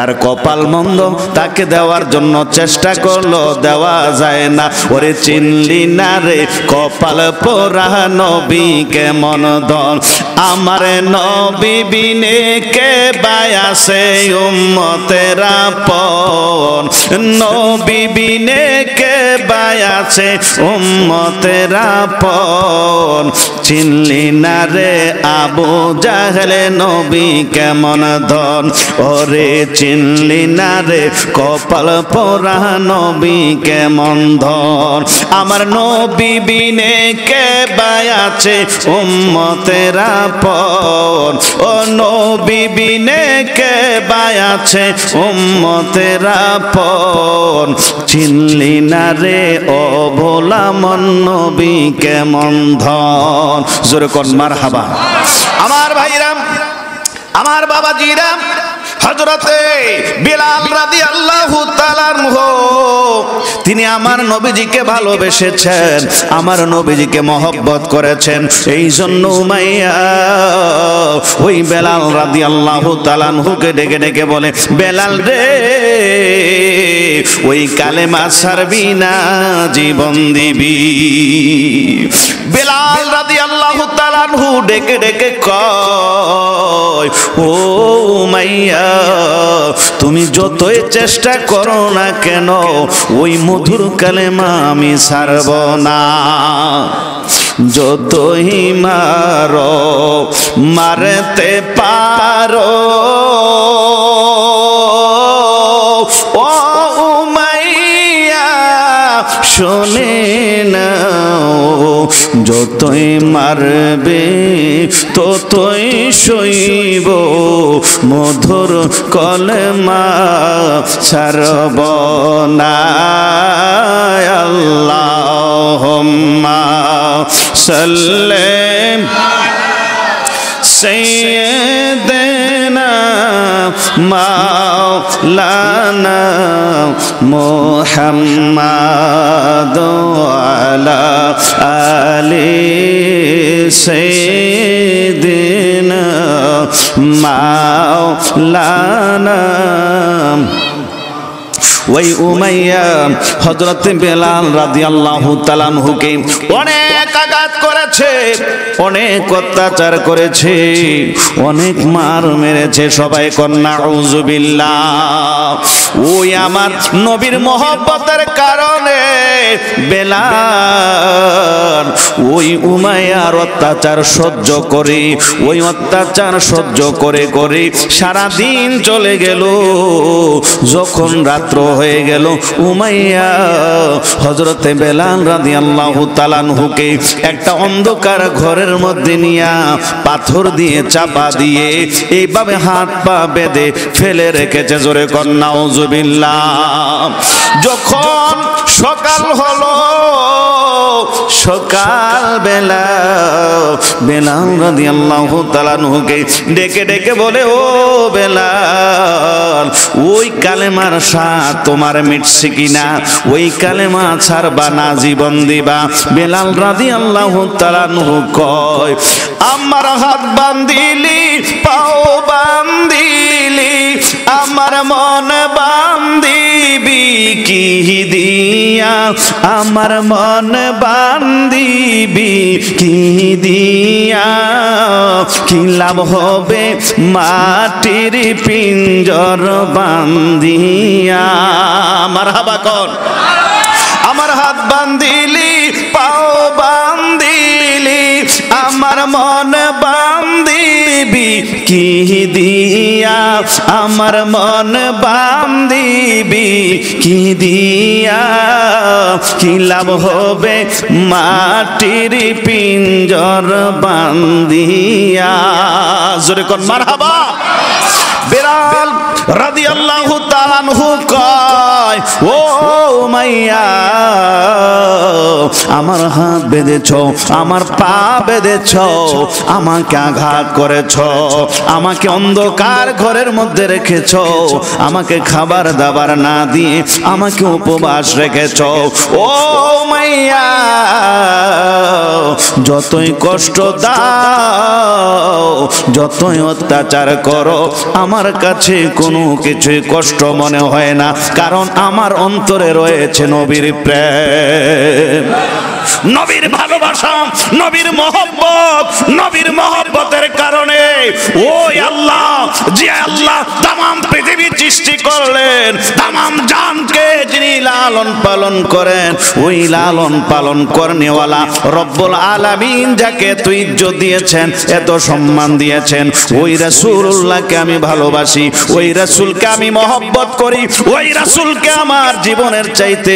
তার কপাল মন্দ, তাকে দেওয়ার জন্য চেষ্টা করলো, দেওয়া যায় না। ওরে চিনলি না রে কপাল পোড়া নবী কেমন ধন, আমার নবী বিনে কে বায়াসে উম্মতেরা পন, নবী বিনে কে বায়াসে উম্মতেরা পন। চিনলি না রে আবু জাহলে নবী কেমন ধন, ওরে চিনলি না রে কপাল পোড়া নবী কেমন ধন। আমার নবী বিনে কে বায়াছে উম্মতেরা পর, ও নবী বিনে কে বায়াছে উম্মতেরা পর। চিনলি না রে ও ভোলা মন নবী কেমন ধন। জোরে কোন মারহাবা। আমার ভাইরা, আমার বাবাজিরা, হযরতে বিলাল রাদিয়াল্লাহু তাআলা আনহু তিনি আমার নবীজিকে ভালোবেসেছেন, আমার নবীজিকে মহব্বত করেছেন। এই জন্য উমাইয়া ওই বেলাল রাদিয়াল্লাহু তাআলা আনহুকে ডেকে ডেকে বলে, বেলাল রে ওই কালেমা ছাড়বি না, জীবন দিবি। বেলাল রাদিয়াল্লাহু তাআলা আনহু ডেকে ডেকে কয়, ও উমাইয়া তুমি যতই চেষ্টা করো না কেন ওই মধুর কালেমা আমি ছাড়ব না। যতই মারো মারতে পারো, ও উমাইয়া শুনে নাও, যতই মারবে ততই সইব, মধুর কলেমা ছাড়ব না। আল্লাহুম্মা সাল্লি সাইয়্যিদিনা মাওলানা মুহাম্মাদ আলা আলি সাইয়্যিদিনা মাওলানা। ওই উমাইয়া হযরত বেলাল রাদিয়াল্লাহু তাআলা আনহুকে অনেক আঘাত করেছে, অনেক অত্যাচার করেছে, অনেক মার মেরেছে। সবাই কন্যা নাউযুবিল্লাহ। ওই আমার নবীর মহব্বতের কারণে বেলাল ওই উমাইয়ার অত্যাচার সহ্য করে, ওই অত্যাচার সহ্য করে করে সারা দিন চলে গেল। যখন রাত্র হয়ে গেল উমাইয়া হযরতে বেলাল রাদিয়াল্লাহু তাআলা আনহুকে একটা অন্ধকার ঘরের মধ্যে নিয়া পাথর দিয়ে চাপা দিয়ে এইভাবে হাত পা বেঁধে ফেলে রেখেছে। জোরে কোন নাউযুবিল্লাহ। যখন সকাল হলো, সকাল বেলা বেলাল রাদিয়াল্লাহু তাআলা আনহুকে ডেকে ডেকে বলে, ও বেলাল ওই কালেমার স্বাদ তোমার মিটছে কিনা, ওই কালেমা ছাড়বা না, জীবন দিবা। বেলাল রাদিয়াল্লাহু তাআলা আনহু কয়, আমার হাত বান্ধিলি, পাও বান্ধিলি, আমার মন বান্ধিবি কি দিয়া, আমার মন বান্ধিবি কি দিয়া, কি লাভ হবে মাটির পিঞ্জর বান্ধিয়া। মারহাবা কর। আমার হাত বান্ধিলি, পাও বান্ধিলি, আমার মন বান্ধিবি কি দিয়া, আমার মন বান্ধিবি কি দিয়া, কি লাভ হবে মাটির পিঞ্জর বান্ধিয়া। জোরে কোন মারহাবা। বেলাল রাদিয়াল্লাহু তাআলা আনহু কয়, নয়, ও উমাইয়া আমার হাত বেঁধেছ, আমার পা বেঁধেছ, আমাকে আঘাত করেছ, আমাকে অন্ধকার ঘরের মধ্যে রেখেছ, আমাকে খাবার দাবার না দিয়ে আমাকে উপবাস রেখেছ। ও উমাইয়া যতই কষ্ট দাও, যতই অত্যাচার করো, আমার কাছে কোনো কিছুই কষ্ট মনে হয় না, কারণ আমার অন্তরে রয়েছে নবীর প্রেম, নবীর ভালোবাসা, নবীর মহব্বত। নবীর মহব্বতের কারণে ওই আল্লাহ, যে আল্লাহ তাম পৃথিবী সৃষ্টি করলেন, তাম জানকে যিনি লালন পালন করেন, ওই লালন পালন করেনেওয়ালা রব্বুল আলামিন যাকে তুই ইজ্জত দিয়েছেন, এত সম্মান দিয়েছেন, ওই রাসূলুল্লাহকে আমি ভালোবাসি, ওই রাসূলকে আমি মহব্বত করি, ওই রাসূলকে আমার জীবনের চাইতে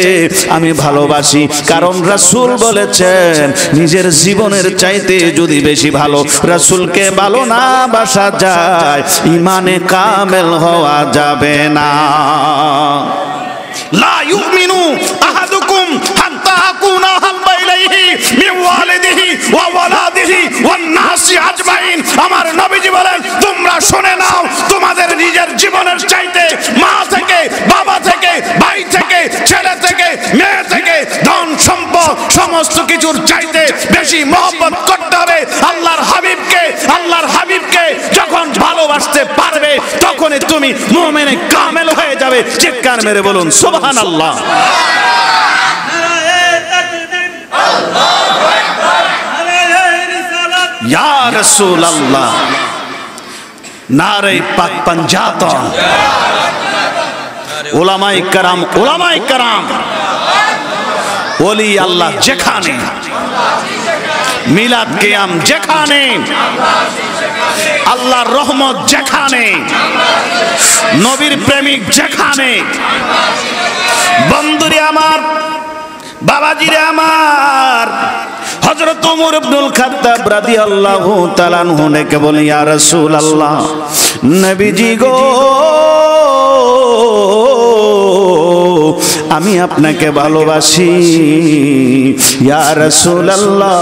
আমি ভালোবাসি, কারণ রাসূল বলেছেন নিজের জীবনের চাইতে যদি বেশি ভালো রাসূলকে ভালো না বাসা যায়, ঈমানে কামেল হওয়া যাবে না। লা ইউমিনু আহাদুকুম হাত্তা আকুনা হাব্বা ইলাইহি মিন ওয়ালিদিহি ওয়া ওয়ালাদিহি ওয়ান নাসি আজমাইন। আমার নবীজি বলেন, তোমরা শুনে নাও, তোমাদের নিজের জীবনের চাইতে মা থেকে, বাবা থেকে, ভাই থেকে, ছেলে থেকে, মেয়ে থেকে, ধন সম্পদ সমস্ত কিছুর চাইতে বেশি মহব্বত করতে হবে আল্লাহর হাবিবকে। আল্লাহর হাবিবকে যখন ভালোবাসতে পারবে তখনই তুমি মুমিনে কামেল হয়ে যাবে। চিৎকার মেরে বলুন সুবহানাল্লাহ। আল্লাহু আকবার, আলাইহি রিসালাত, ইয়া রাসূলুল্লাহ, নারে পাক পাঞ্জাত। উলামায়ে کرام, উলামায়ে کرام, ওলি আল্লাহ যেখানে, মিলাদ কিয়াম যেখানে, আল্লাহর রহমত যেখানে, নবীর প্রেমিক যেখানে। বন্ধুরে আমার, বাবাজিরে আমার, হযরত ওমর ইবনুল খাত্তাব রাদিয়াল্লাহু তাআলা আনহু কে বলে, ইয়া রাসূলুল্লাহ, নবীজি গো, আমি আপনাকে ভালোবাসি ইয়া রাসূলুল্লাহ,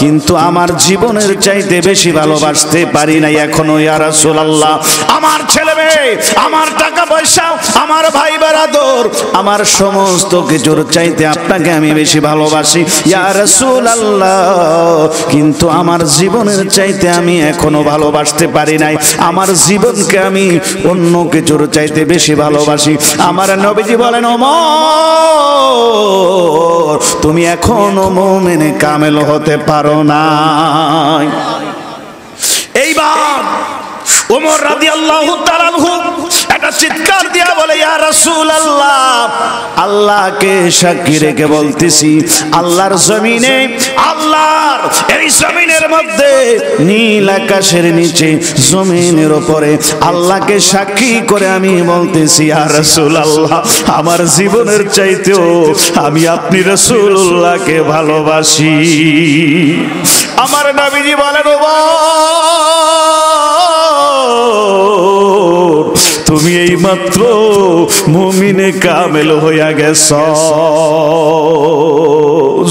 কিন্তু আমার জীবনের চাইতে বেশি ভালোবাসতে পারি না এখনো ইয়া রাসূলুল্লাহ। আমার ছেলেমেয়ে, আমার টাকা পয়সা, আমার ভাই বারাদর, আমার সমস্ত কিছুর চাইতে আপনাকে আমি বেশি ভালোবাসি ইয়া রাসূলুল্লাহ, কিন্তু আমার জীবনের চাইতে আমি এখনো ভালোবাসতে পারি নাই। আমার জীবনকে আমি অন্য কিছুর চাইতে বেশি ভালোবাসি। আমার নবীজি বলেন, ওমর, তুমি এখনো মুমিনে কামেল হতে পারো না। এইবার ওমর রাদিয়াল্লাহু তাআলা আনহু এটা চিৎকার দিয়া বলে, ইয়া রাসূলুল্লাহ, আল্লাহকে সাক্ষী রেখে বলতেছি, আল্লাহর জমিনে, আল্লাহর এই জমিনের মধ্যে, নীল আকাশের নিচে, জমিনের উপরে আল্লাহকে সাক্ষী করে আমি বলতেছি ইয়া রাসূলুল্লাহ, আমার জীবনের চাইতেও আমি আপনি রাসূলুল্লাহকে ভালোবাসি। আমার নবীজি বলেন, তুমি এই মাত্র মুমিনে কামেল হইয়া গেছ।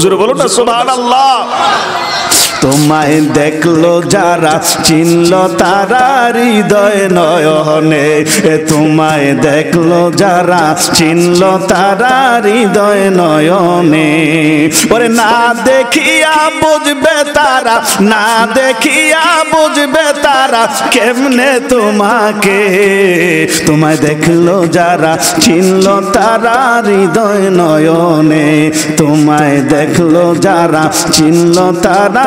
জোরে বলো না সুবহানাল্লাহ। তোমায় দেখলো যারা, চিনলো তারা হৃদয় নয়নে, তোমায় দেখলো যারা, চিনলো তারা হৃদয় নয়নে, ওরে না দেখিয়া বুঝবে তারা, না দেখিয়া বুঝবে তারা কেমনে তোমাকে। তোমায় দেখলো যারা, চিনলো তারা হৃদয় নয়নে, তোমায় দেখলো যারা, চিনলো তারা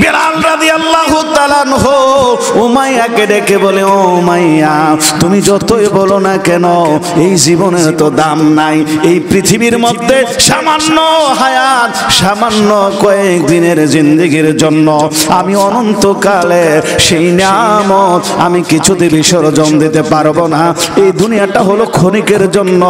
বেলাল রাদিয়াল্লাহু তাআলা আনহু মাইয়াকে ডেকে বলে, ও মাইয়া, তুমি যতই বলো না কেন এই জীবনের তো দাম নাই। এই পৃথিবীর মধ্যে সামান্য হায়াত, সামান্য কয়েক দিনের জিন্দেগির জন্য আমি অনন্তকালে সেই নিয়ামত আমি কিছুতে বিসর্জন দিতে পারবো না। এই দুনিয়াটা হলো ক্ষণিকের জন্য,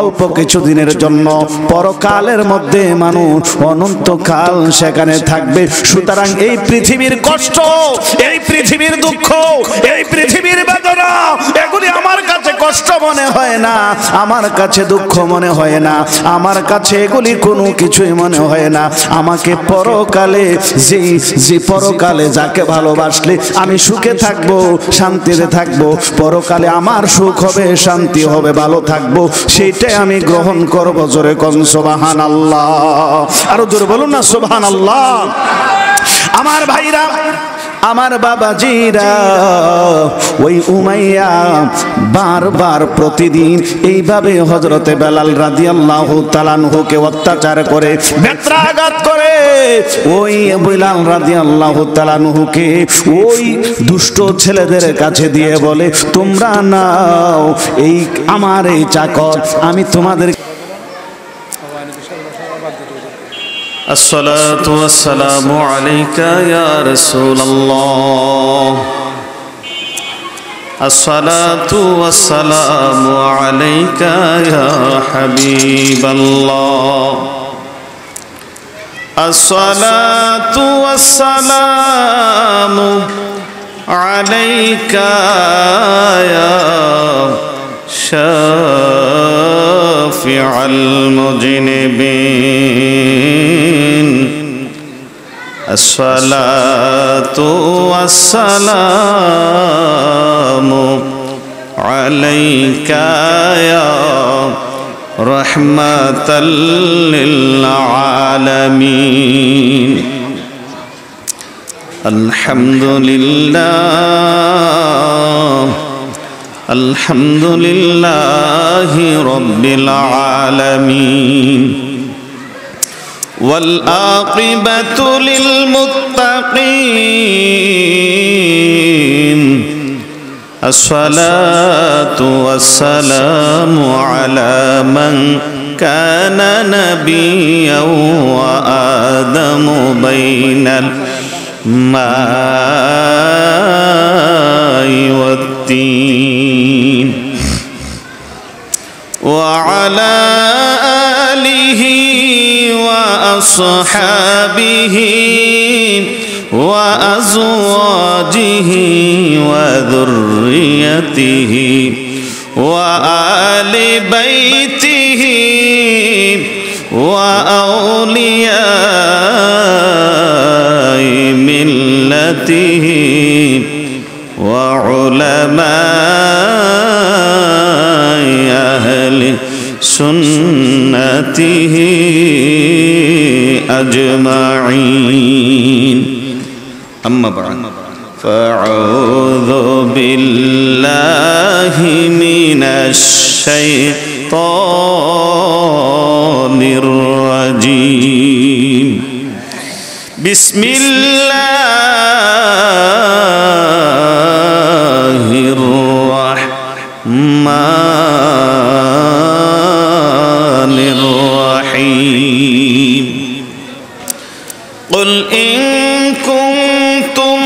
অল্প কিছুদিনের জন্য। পরকালের মধ্যে মানুষ অনন্তকাল সেখানে থাকবে। সুতরাং এই পৃথিবীর কষ্ট, এই পৃথিবীর দুঃখ, এই পৃথিবীর বেদনা, এগুলি আমার কাছে কষ্ট মনে হয় না, আমার কাছে দুঃখ মনে হয় না, আমার কাছে এগুলি কোনো কিছুই মনে হয় না। আমাকে পরকালে পরকালে যাকে ভালোবাসলে আমি সুখে থাকবো, শান্তিতে থাকবো, পরকালে আমার সুখ হবে, শান্তি হবে, ভালো থাকবো, সেইটাই আমি গ্রহণ করবো। জোরে কোন সুবহানাল্লাহ, আরো জোরে বলুন না সুবহানাল্লাহ। আমার ভাইরা, আমার বাবাজিরা, ওই উমাইয়া বারবার প্রতিদিন এইভাবে হযরতে বেলাল রাদিয়াল্লাহু তাআলা আনহুকে অত্যাচার করে, বেত্রাঘাত করে। ওই বেলাল রাদিয়াল্লাহু তাআলা আনহুকে ওই দুষ্ট ছেলেদের কাছে দিয়ে বলে, তোমরা নাও এই আমার এই চাকর, আমি তোমাদের। الصلاة والسلام عليك يا رسول الله، الصلاة والسلام عليك يا حبيب الله، الصلاة والسلام عليك يا شافع المذنبين، الصلاة والسلام عليك يا رحمة للعالمين، الحمد لله، الحمد لله رب العالمين، والعاقبة للمتقين، الصلاة والسلام على من كان نبيا وآدم بين الماء والطين، وعلى آله وأصحابه وأزواجه وذريته وآل بيته وأولياء ملته وعلماء أهل سنته أجمعين. أما بعد، فأعوذ بالله من الشيطان الرجيم، بسم الله الرحمن الرحيم. قل إن كنتم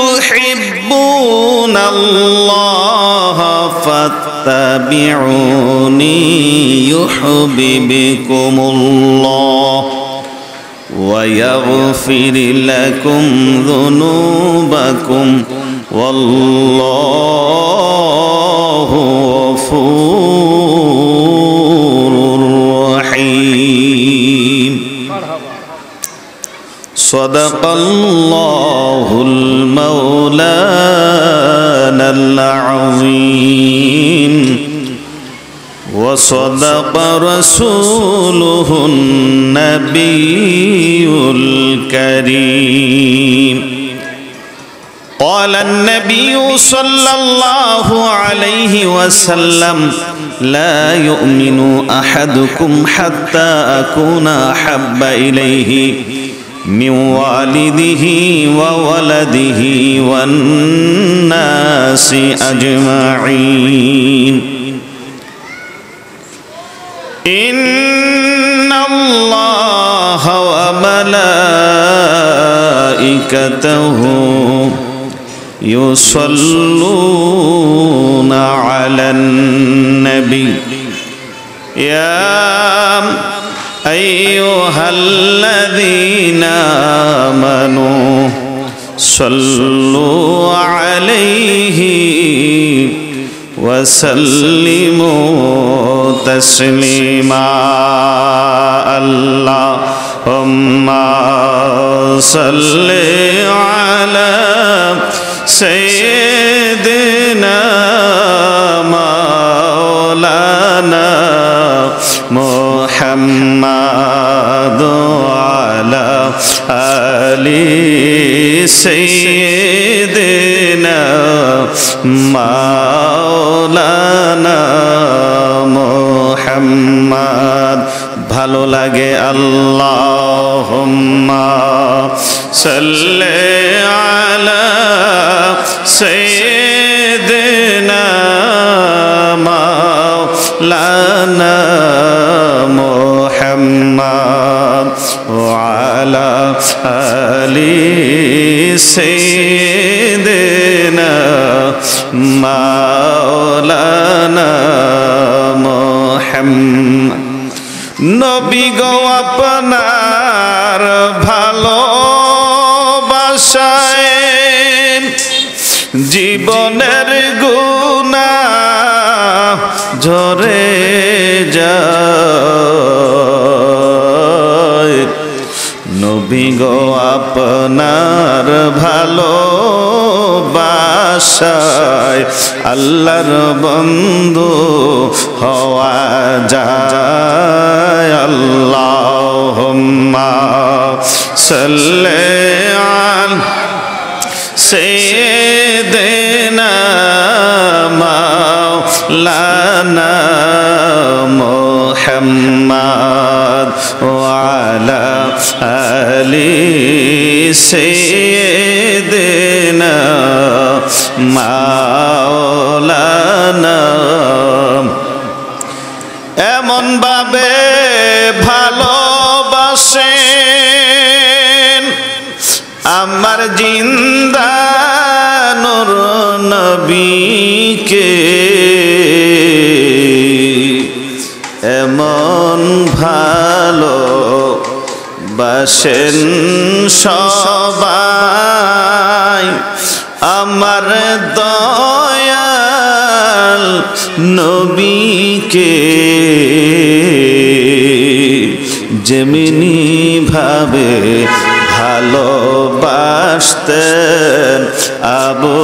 تحبون الله فاتبعوني يحببكم الله ويغفر لكم ذنوبكم والله غفور رحيم. صدق الله المولانا العظيم وصدق رسوله النبي الكريم. قال النبي صلى الله عليه وسلم: لا يؤمن أحدكم حتى أكون أحب إليه من والده وولده والناس أجمعين. إن الله وملائكته يصلون على النبي يا أيها الذين آمنوا صلوا عليه وسلموا تسليما. اللهم صل على سيدنا مولانا محمد وعلى آل سيدنا مولانا محمد. ভালো লাগে আল্লাহুম্মা সাল্লি আলা সাইয়্যিদিনা মাওলানা محمد وعلى آل سيدنا مولانا محمد. নবী গো আপনার ভালোবাসায় জীবনের গুনাহ ঝরে যায়। নবী গো আপনার ভালোবাসায় আল্লাহর বন্ধু হওয়া যায়। আল্লাহুম্মা সাল্লি আলা সাইয়্যিদিনা মাওলানা محمد وعلى آل سيدنا مولانا. এমন ভাবে ভালোবাসেন আমার জিন্দা নূর নবীকে, এমন ভালো বাসেন সবাই আমার দয়াল নবীকে, যেমনি ভাবে ভালোবাসতেন আবু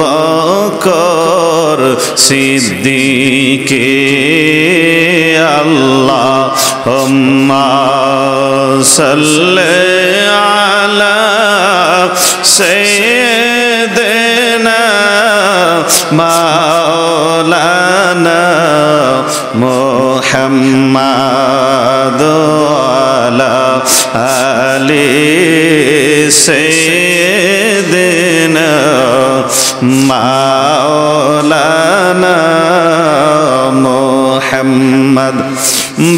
বকর সিদ্দিককে। আল্লাহুম্মা সাল্লি আলা সাইয়্যিদিনা মাওলানা মুহাম্মদ আলা আলি সাইয়্যিদিনা মাওলানা মুহাম্মদ।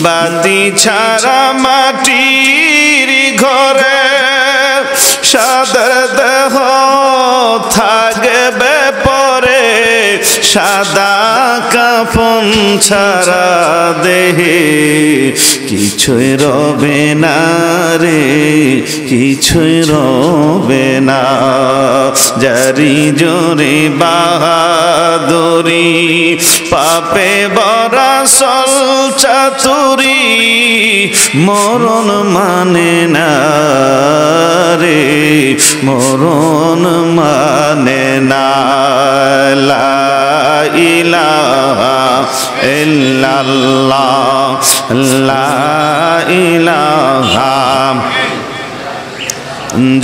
বাতি ছাড়া মাটির ঘরে সাদা দেহ থাকবে পরে, সাদা কাফন ছাড়া দেহে কিছুই রবে না রে, কিছুই রবে না। জারি জোরে বাহাদুরি পাপে বরা চাতুরি, মরণ মানে না রে, মরণ মানে না। লা ইলাহা ইল্লাল্লাহ, লা ইলাহা,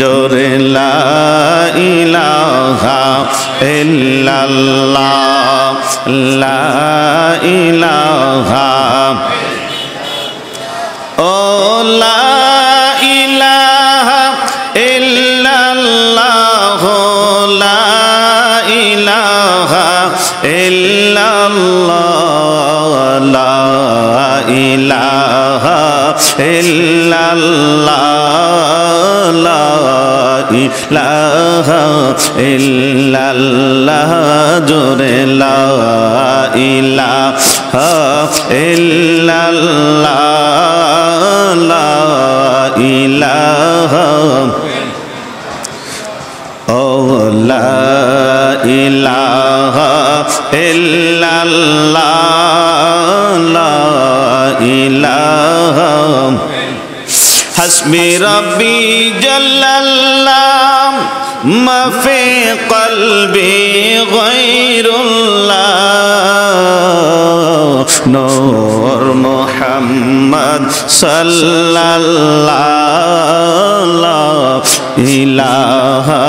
জোরে লা ইলাহা ইল্লাল্লাহ, লা ইলাহা, ও লা ইলাহা ইলাহা ইল্লাল্লাহ লা ইলাহা ইল্লাল্লাহ জোরে লা ইলাহা ইল্লাল্লাহ লা ইলাহা ও লা ইলাহা ইল্লাল্লাহ লা ইলাহা হাসবি রব্বি জাল্লাল্লাহ মা ফি কলবি গায়রুল্লাহ নূর মুহাম্মদ সাল্লাল্লাহু লা ইলাহা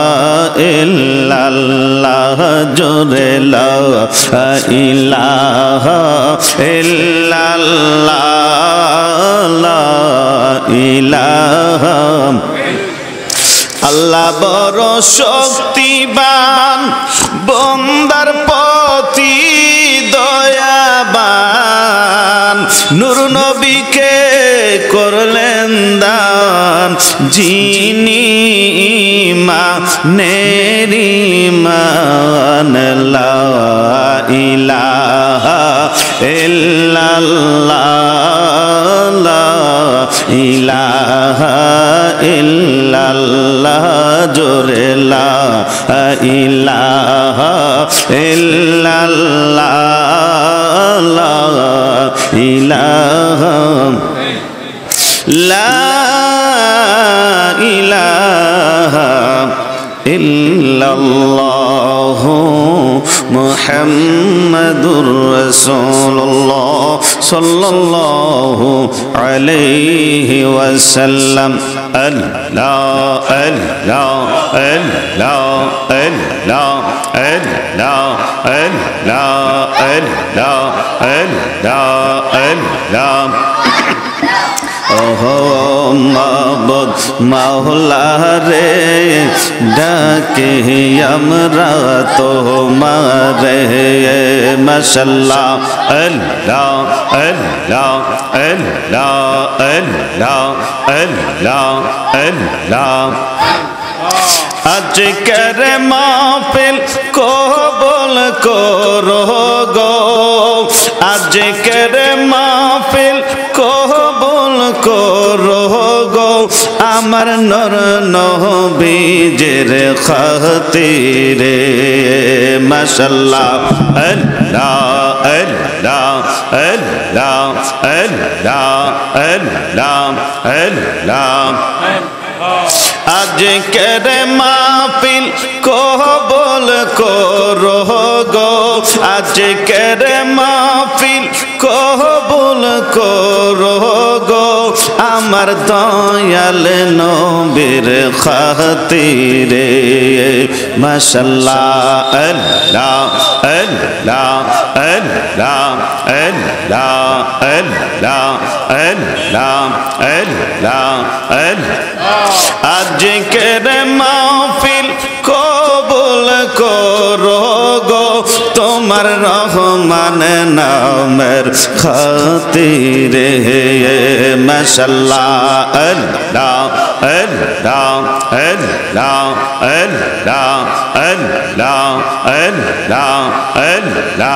ইল্লাল্লাহ জোরে লা ইলাহা ইল্লাল্লাহ লা ইলাহা আল্লাহ বড় শক্তিবান বান্দার প্রতি দয়াবান নূর নবীকে করলেন দান যিনি ইমানের ইমান লা ইলাহা ইল্লাল্লাহ লা ইলাহা ইল্লাল্লাহ জোরে লা ইলাহা ইল্লাল্লাহ লা ইলাহা লা ইলাহা ইল্লাল্লাহ মুহাম্মাদুর রাসূলুল্লাহ সাল্লাল্লাহু আলাইহি ওয়াসাল্লাম আল্লাহ আল্লাহ আল্লাহ আল্লাহ আল্লাহ আল্লাহ আল্লাহ আল্লাহ আল্লাহ ওহো মাবুদ মাওলা রে ডাকে আমরা তোমারে মাশাআল্লাহ আল্লাহ আল্লাহ আল্লাহ আল্লাহ আল্লাহ আল্লাহ আজকের মাহফিল কবুল করো গো আজকের মাহফিল কবুল করো গো আমার নূর নবীর খাতিরে মাশাআল্লাহ আল্লাহ আল্লাহ আল্লাহ আল্লাহ আল্লাহ আল্লাহ আজকের মাহফিল কবুল করো গো আজকের মাহফিল কবুল করো গো আমার দয়াল নবীর খাতিরে মাশাআল্লাহ আল্লাহ আল্লাহ আল্লাহ আল্লাহ আল্লাহ আল্লাহ আল্লাহ আল্লাহ আজকের মাহফিল কবুল করো গো তোমার রহমান নামের খাতিরে মাশাআল্লাহ আল্লাহ আল্লাহ আল্লাহ আল্লাহ আল্লাহ আল্লাহ আল্লাহ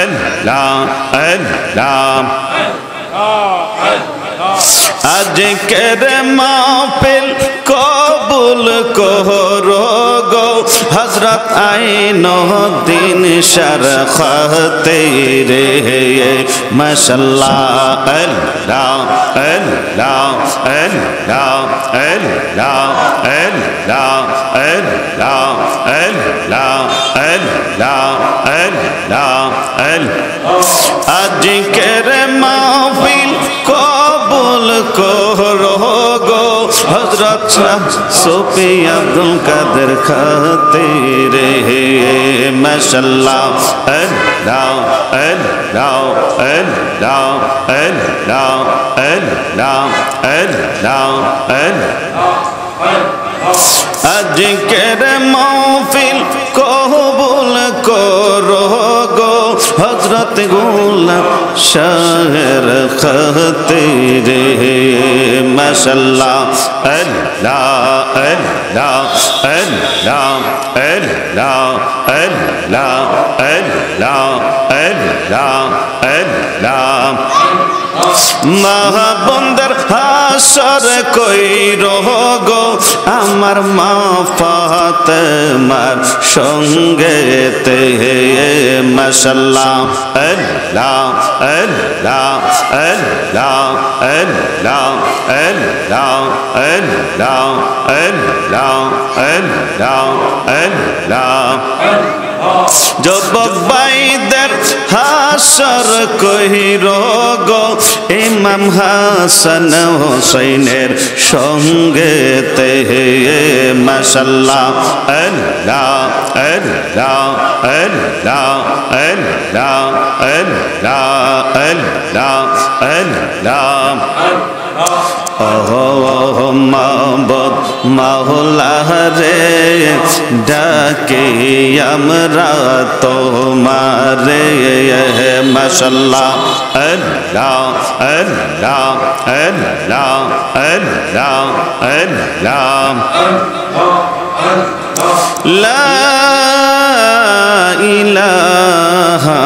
আল্লাহ আল্লাহ আজকের মাহফিল কবুল করো গো হযরত আইনুদ্দিন শারখাতিরে মাশাআল্লাহ আল্লাহ আল্লাহ আল্লাহ আল্লাহ আল্লাহ আল্লাহ আল্লাহ আল্লাহ আল্লাহ আল্লাহ আজকের মাহফিল কবুল করো গো হযরত শাহ সুফি আব্দুল কাদের খাতিরে মাশাআল্লাহ আল্লাহ আল্লাহ আল্লাহ আল্লাহ আল্লাহ আল্লাহ আল্লাহ আজকের মাহফিল কবুল করো গো হযরত গোলাম शायर खते रे माशाल्लाह अल्लाह अल्लाह अल्लाह अल्लाह अल्लाह अल्लाह अल्लाह अल्लाह महाबंदर हासर कोई रोगो आमार मा फातेमार संगे ते माशाल्लाह अल्लाह अल्लाह अल्लाह अल्लाह अल्लाह अल्लाह अल्लाह अल्लाह अल्लाह जब बैदर हासर कोई रोगो इमाम हासन हुसैनेर संगे ते माशाल्लाह अल्लाह अल्लाह अल्लाह अल्लाह अल्लाह अल्लाह अल्लाह ओहो माबद मौला रे डाके हमरा तुम्हारे माशाल्लाह अल्लाह अल्लाह अल्लाह अल्लाह अल्लाह ला इलाहा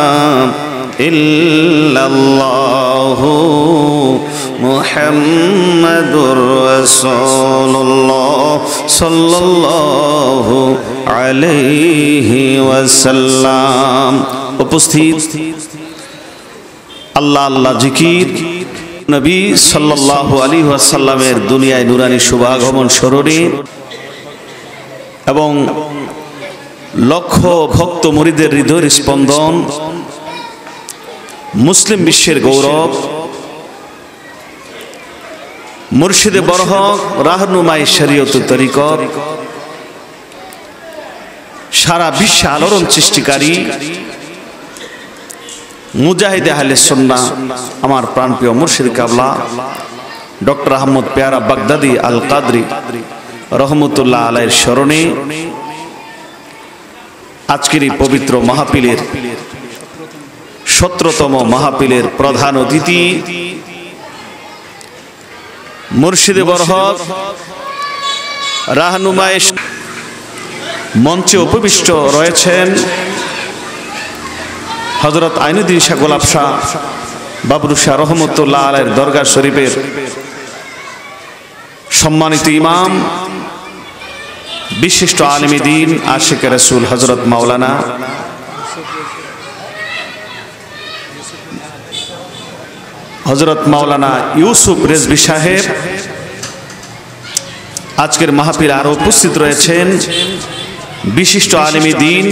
इल्लल्लाह मुहम्मदुर रसूलुल्लाह सल्लल्लाहु अलैहि वसल्लम। उपस्थित अल्लाह अल्लाह जिकिर नबी सल्लल्लाहु अलैहि वसल्लमेर दुनियाय नूरानी शुभागमन स्मरणे एवं लक्ष भक्त मुरीदेर हृदय स्पंदन मुस्लिम विश्वेर गौरव मुर्शिदे बरहक राहनुमाए शरियत तरीकत सारा विश्व आलोड़न सृष्टिकारी मुजाहिदे आहले सुन्नाह आमार प्राणप्रिय मुर्शिद काबला डॉक्टर अहमद प्यारा बगदादी आल कादरी रहमतुल्लाह आलैहिर शरणे आजकेर एई पवित्र महफिलेर 17तम महफिलेर प्रधान अतिथि मुर्शिदे बरहक रहनुमाए मंचे उपविष्ट रयेछेन हजरत आइनुद्दीन शाह गोलाप शाह बाबरू शाह रहमतुल्लाह आलैहिर दरगाह शरीफेर सम्मानित इमाम विशिष्ट आलिमे दीन आशिक रसूल हजरत मौलाना हजरत मौलाना यूसुफ रिजवी साहेब आजकेर महफिले आरो उपस्थित रयेछेन विशिष्ट आलिमे दीन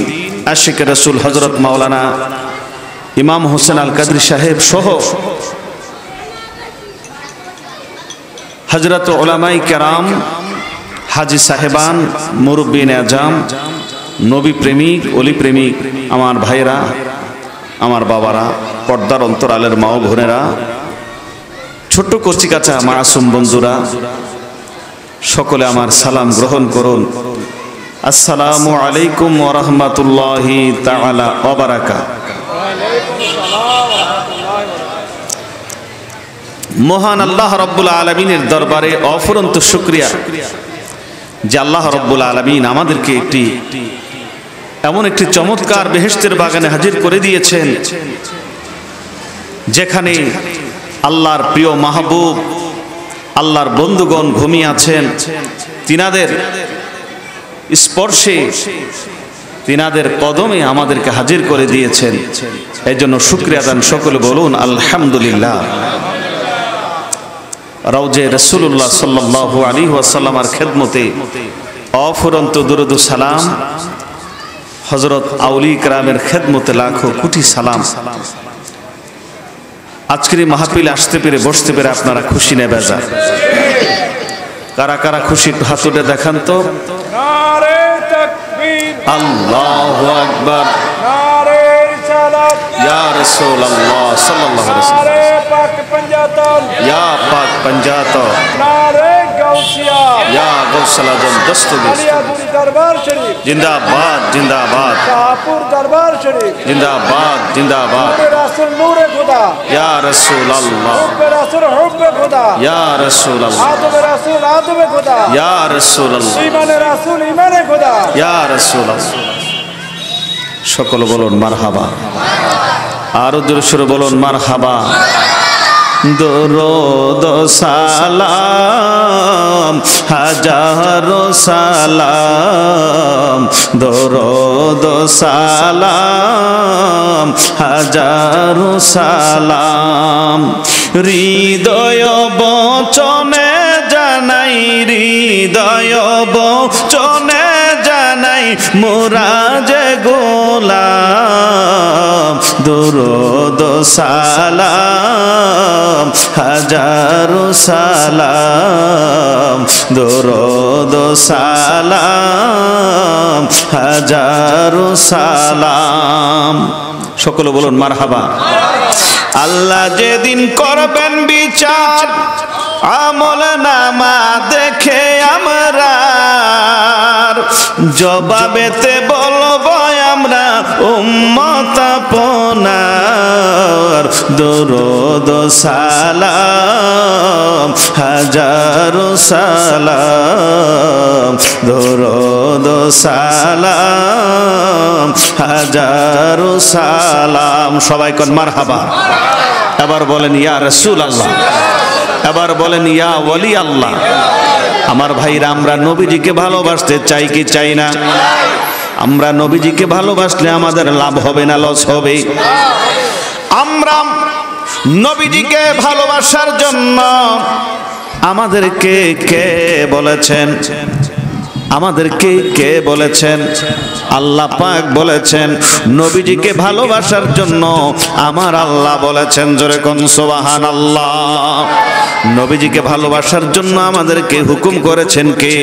आशिक रसूल हजरत मौलाना इमाम हुसैन आल कादरी साहेब सह हजरत उलामाए कराम हाजी साहेबान मुरब्बीन आजम नबी प्रेमिक ओली प्रेमिक आमार भाईरा आमार बाबारा पर्दार अंतरालेर मा भोनेरा छोट्ट कचिकाचा मासूम बंधुरा सकले आमार सालाम ग्रहण करुन अस्सलामु आलैकुम वा रहमतुल्लाहि ताआला वा बाराकातुहु। महान आल्लाह रब्बुल आलमीनेर दरबारे अफुरন্ত शुक्रिया जे आल्लाह रब्बुल आलमीन आमादेरके एकटी एमन एकटी चमत्कार बेहेश्तेर बागाने हाजिर करे दिएछेन जेखाने আল্লাহর প্রিয় মাহবুব আল্লাহর বন্ধুগণ ঘুমিয়ে আছেন তিনাদের স্পর্শে তিনাদের কদমে আমাদেরকে হাজির করে দিয়েছেন এজন্য শুকরিয়া দান সকলে বলুন আলহামদুলিল্লাহ। রওজে রাসূলুল্লাহ সাল্লাল্লাহু আলাইহি ওয়াসাল্লামের খিদমতে অফুরন্ত দুরুদ ও সালাম হযরত আউলি کرامের খিদমতে লাখো কোটি সালাম। আজকের এই মাহফিলে আসতে পেরে বসতে পেরে আপনারা খুশি না বেজার? কারা কারা খুশি হাত উঠে দেখান তো। নারে তাকবীর আল্লাহু আকবার নারে সালাত ইয়া রাসূলুল্লাহ সাল্লাল্লাহু আলাইহি ওয়াসাল্লাম নারে পাক 75 ইয়া পাক 75 নারে সকল বলুন মারহাবা, আরো জোরে সুরে বলুন মারহাবা। দরুদ সালাম হাজারো সালাম, দরুদ সালাম হাজারো সালাম, হৃদয় বচনে জানাই, হৃদয় বচনে জানাই মোরা যে গোলাম, দরুদ সালাম হাজারো সালাম, দরুদ সালাম হাজারো সালাম। সকলে বলুন মারহাবা। আল্লাহ যেদিন করবেন বিচার, আমল নামা দেখে আমরা জবাবেতে বলবো আমরা উম্মত আপনার, দরুদ সালাম হাজারো সালাম, দরুদ সালাম হাজারো সালাম। সবাই কোন মারহাবা। এবার বলেন ইয়া রাসূল আল্লাহ, এবার বলেন ইয়া ওয়ালি আল্লাহ। আমার ভাইরা, আমরা নবীজিকে ভালোবাসতে চাই কি চাই না? আমরা নবীজিকে ভালোবাসলে আমাদের লাভ হবে না লস হবে? আমরা নবীজিকে ভালোবাসার জন্য আমাদেরকে কে বলেছেন? আমাদেরকে কে বলেছেন? আল্লাহ পাক বলেছেন। নবীজিকে ভালোবাসার জন্য আমার আল্লাহ বলেছেন। জোরে কোন সুবহানাল্লাহ। নবীজিকে ভালোবাসার জন্য আমাদেরকে হুকুম করেছেন কে?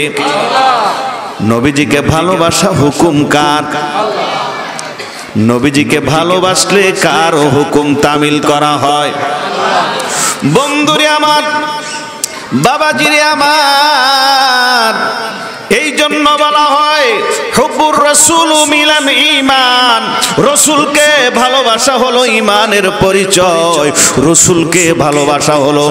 নবীজিকে ভালোবাসা হুকুম কার? নবীজিকে ভালোবাসলে কার হুকুম তামিল করা হয়? বন্ধুরে আমার, বাবাজিরে আমার, এই জন্য বলা হয় হুব্বুর রাসূল মিলান ঈমান। রাসূলকে ভালোবাসা হলো ঈমানের পরিচয়, রাসূলকে ভালোবাসা হলো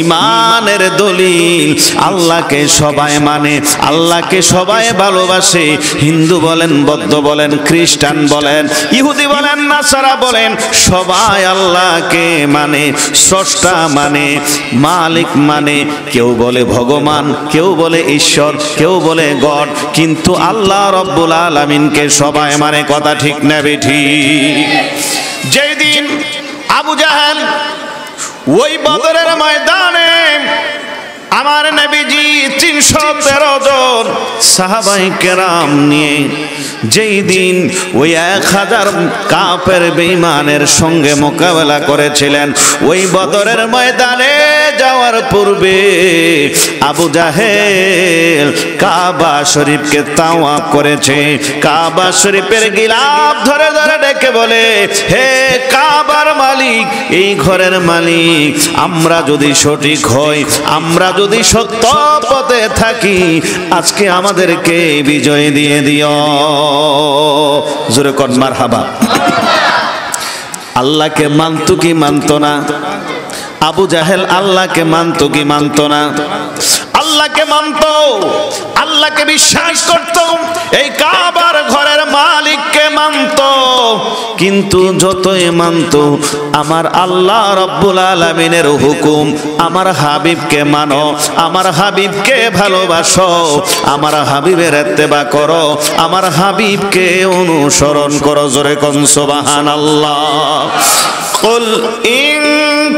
ঈমানের দলিল। আল্লাহকে সবাই মানে, আল্লাহকে সবাই ভালোবাসে। হিন্দু বলেন, বৌদ্ধ বলেন, খ্রিস্টান বলেন, ইহুদি বলেন, নাসারা বলেন, সবাই আল্লাহকে মানে, স্রষ্টা মানে, মালিক মানে। কেউ বলে ভগবান, কেউ বলে ঈশ্বর, কেউ বলে গড, কিন্তু আল্লাহ রব্বুল আলামিনকে সবাই মানে। কথা ঠিক না ঠিক? যেদিন আবু জাহেল ওই বদরের ময়দানে আমার নবীজি 313 জন সাহাবায়ে কেরাম নিয়ে যেই দিন ওই 1000 কাফের বেঈমানের সঙ্গে মোকাবেলা করেছিলেন, ওই বদরের ময়দানে যাওয়ার পূর্বে আবু জাহেল কাবা শরীফকে তাওয়াফ করেছে। কাবা শরীফের গিলাফ ধরে ধরে ডেকে বলে, হে কাবার মালিক, এই ঘরের মালিক, আমরা যদি সঠিক হই, আমরা যদি সত্য পথে থাকি, আজকে আমাদেরকে বিজয় দিয়ে দিও। জোরে কোন মারহাবা। আল্লাহকে মানত কি মানত না? আবু জাহেল আল্লাহকে মানত কি মানত না? আল্লাহকে মানত, আল্লাহকে বিশ্বাস করত, এই কাবার ঘরের মালিককে মানত। কিন্তু যতই মানত, আমার আল্লাহ রব্বুল আলামিনের হুকুম, আমার হাবিবকে মানো, আমার হাবিবকে ভালোবাসো, আমার হাবিবের ইত্তেবা করো, আমার হাবিবকে অনুসরণ করো। জোরে কোন সুবহানাল্লাহ। কুল ইন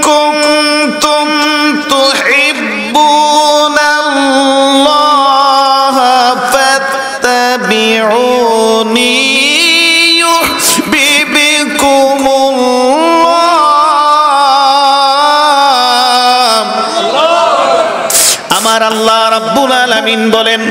কুনতুম তুহিব্বুনাল্লাহ ফাত্তাবিউনি বলেন,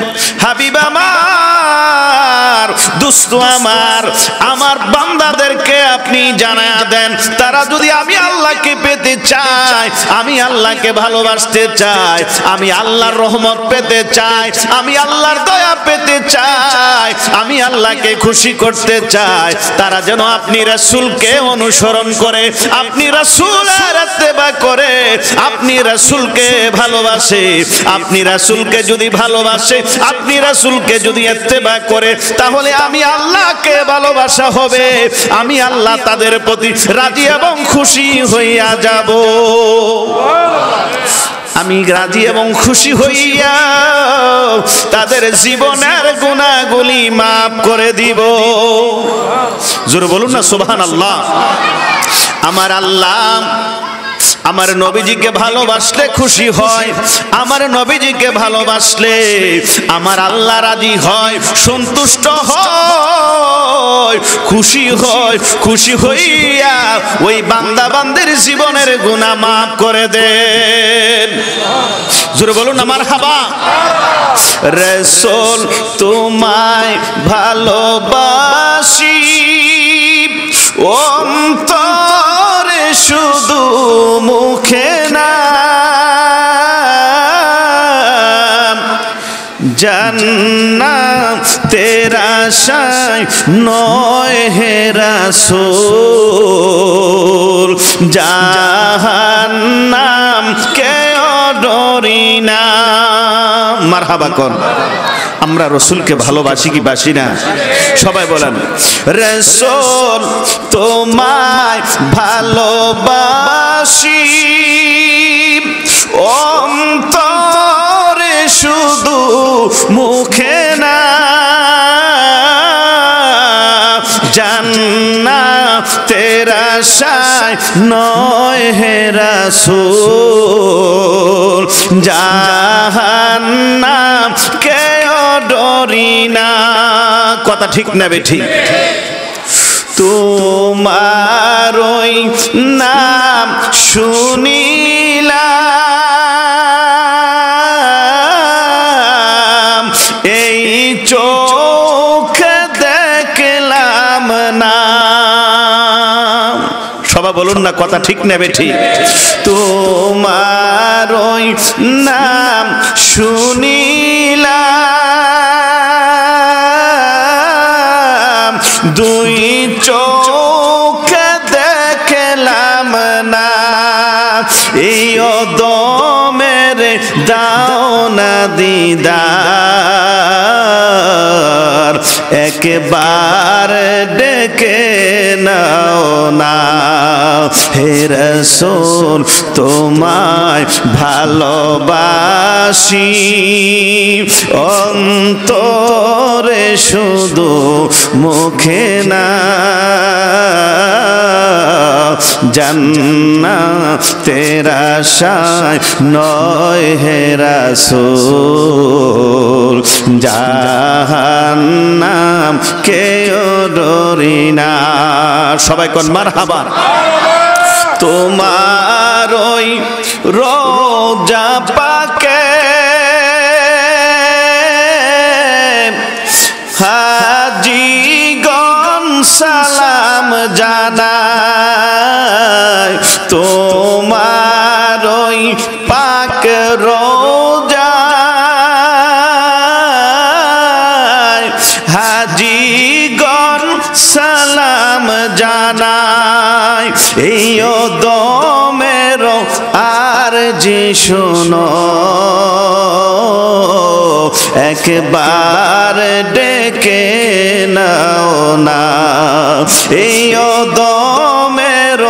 হাবিব আমার, দুস্ত আমার, আমার বান্দাদেরকে আপনি আপনি জানায়া দেন, তারা যদি আমি আল্লাহকে পেতে চাই, আমি আল্লাহকে ভালোবাসতে চাই, আমি আল্লাহর রহমত পেতে চাই, আমি আল্লাহর দয়া পেতে চাই, আমি আল্লাহকে খুশি করতে চাই, তারা যেন আপনি রাসূলকে অনুসরণ করে, আপনি রাসূলের ইত্তেবা করে, আপনি রাসূলকে ভালোবাসে। আপনি রাসূলকে যদি ভালোবাসে, আপনি রাসূলকে যদি ইত্তেবা করে, তাহলে আমি আল্লাহকে ভালোবাসা হবে, আমি আল্লাহ তাদের প্রতি রাজি এবং খুশি হইয়া যাব। আমি রাজি এবং খুশি হইয়া তাদের জীবনের গুনাহগুলি মাফ করে দিব। জোরে বলুন না সুবহানাল্লাহ। আমার আল্লাহ আমার নবীজিকে ভালোবাসলে খুশি হয়, আমার নবীজিকে ভালোবাসলে আমার আল্লাহ রাজি হয়, সন্তুষ্ট হয়, খুশি হয়। খুশি হইয়া ওই বান্দা বান্দির জীবনের গুনাহ মাফ করে দেন। জোরে বলুন না মারহাবা। রাসূল তোমায় ভালোবাসি, অন্তরে শুধু মুখে না, জান্নাত তেরা শাই নয় হে রাসূল, জাহান্নাম কে ডরি না। মারহাবা কর। আমরা রসুলকে ভালোবাসি কি বাসি না? সবাই বলেন, রাসূল তোমায় ভালোবাসি, অন্তরে শুধু মুখে না, জান্নাত তেরা শাই নয় হে রাসূল, জাহান্নাম কে ডরি না। কথা ঠিক না বেঠিক? তোমার ওই নাম শুনিলাম, এই চোখ দেখলাম না। সবাই বলুন না, কথা ঠিক না বেঠিক? তোমার ওই নাম শুনিলাম, দুই চোখ দেখলাম না, এই অদমের দাও না দিদার, একবার ডেকে নাও না। হে রাসূল তোমায় ভালোবাসি, অন্তরে শুধু মুখে না, জান্নাত তেরা শাই নয় হে রাসূল, জাহান্নাম কেউ ডরি না। সবাই কোন মারহাবা। তোমার ওই রোজা পাকে হাজীগণ সালাম জানায়, তোমার ওই পাক রোজা হাজীগণ সালাম জানায়, এই দমের আর যে শোনো, একবার ডেকে নাও না, এই দমের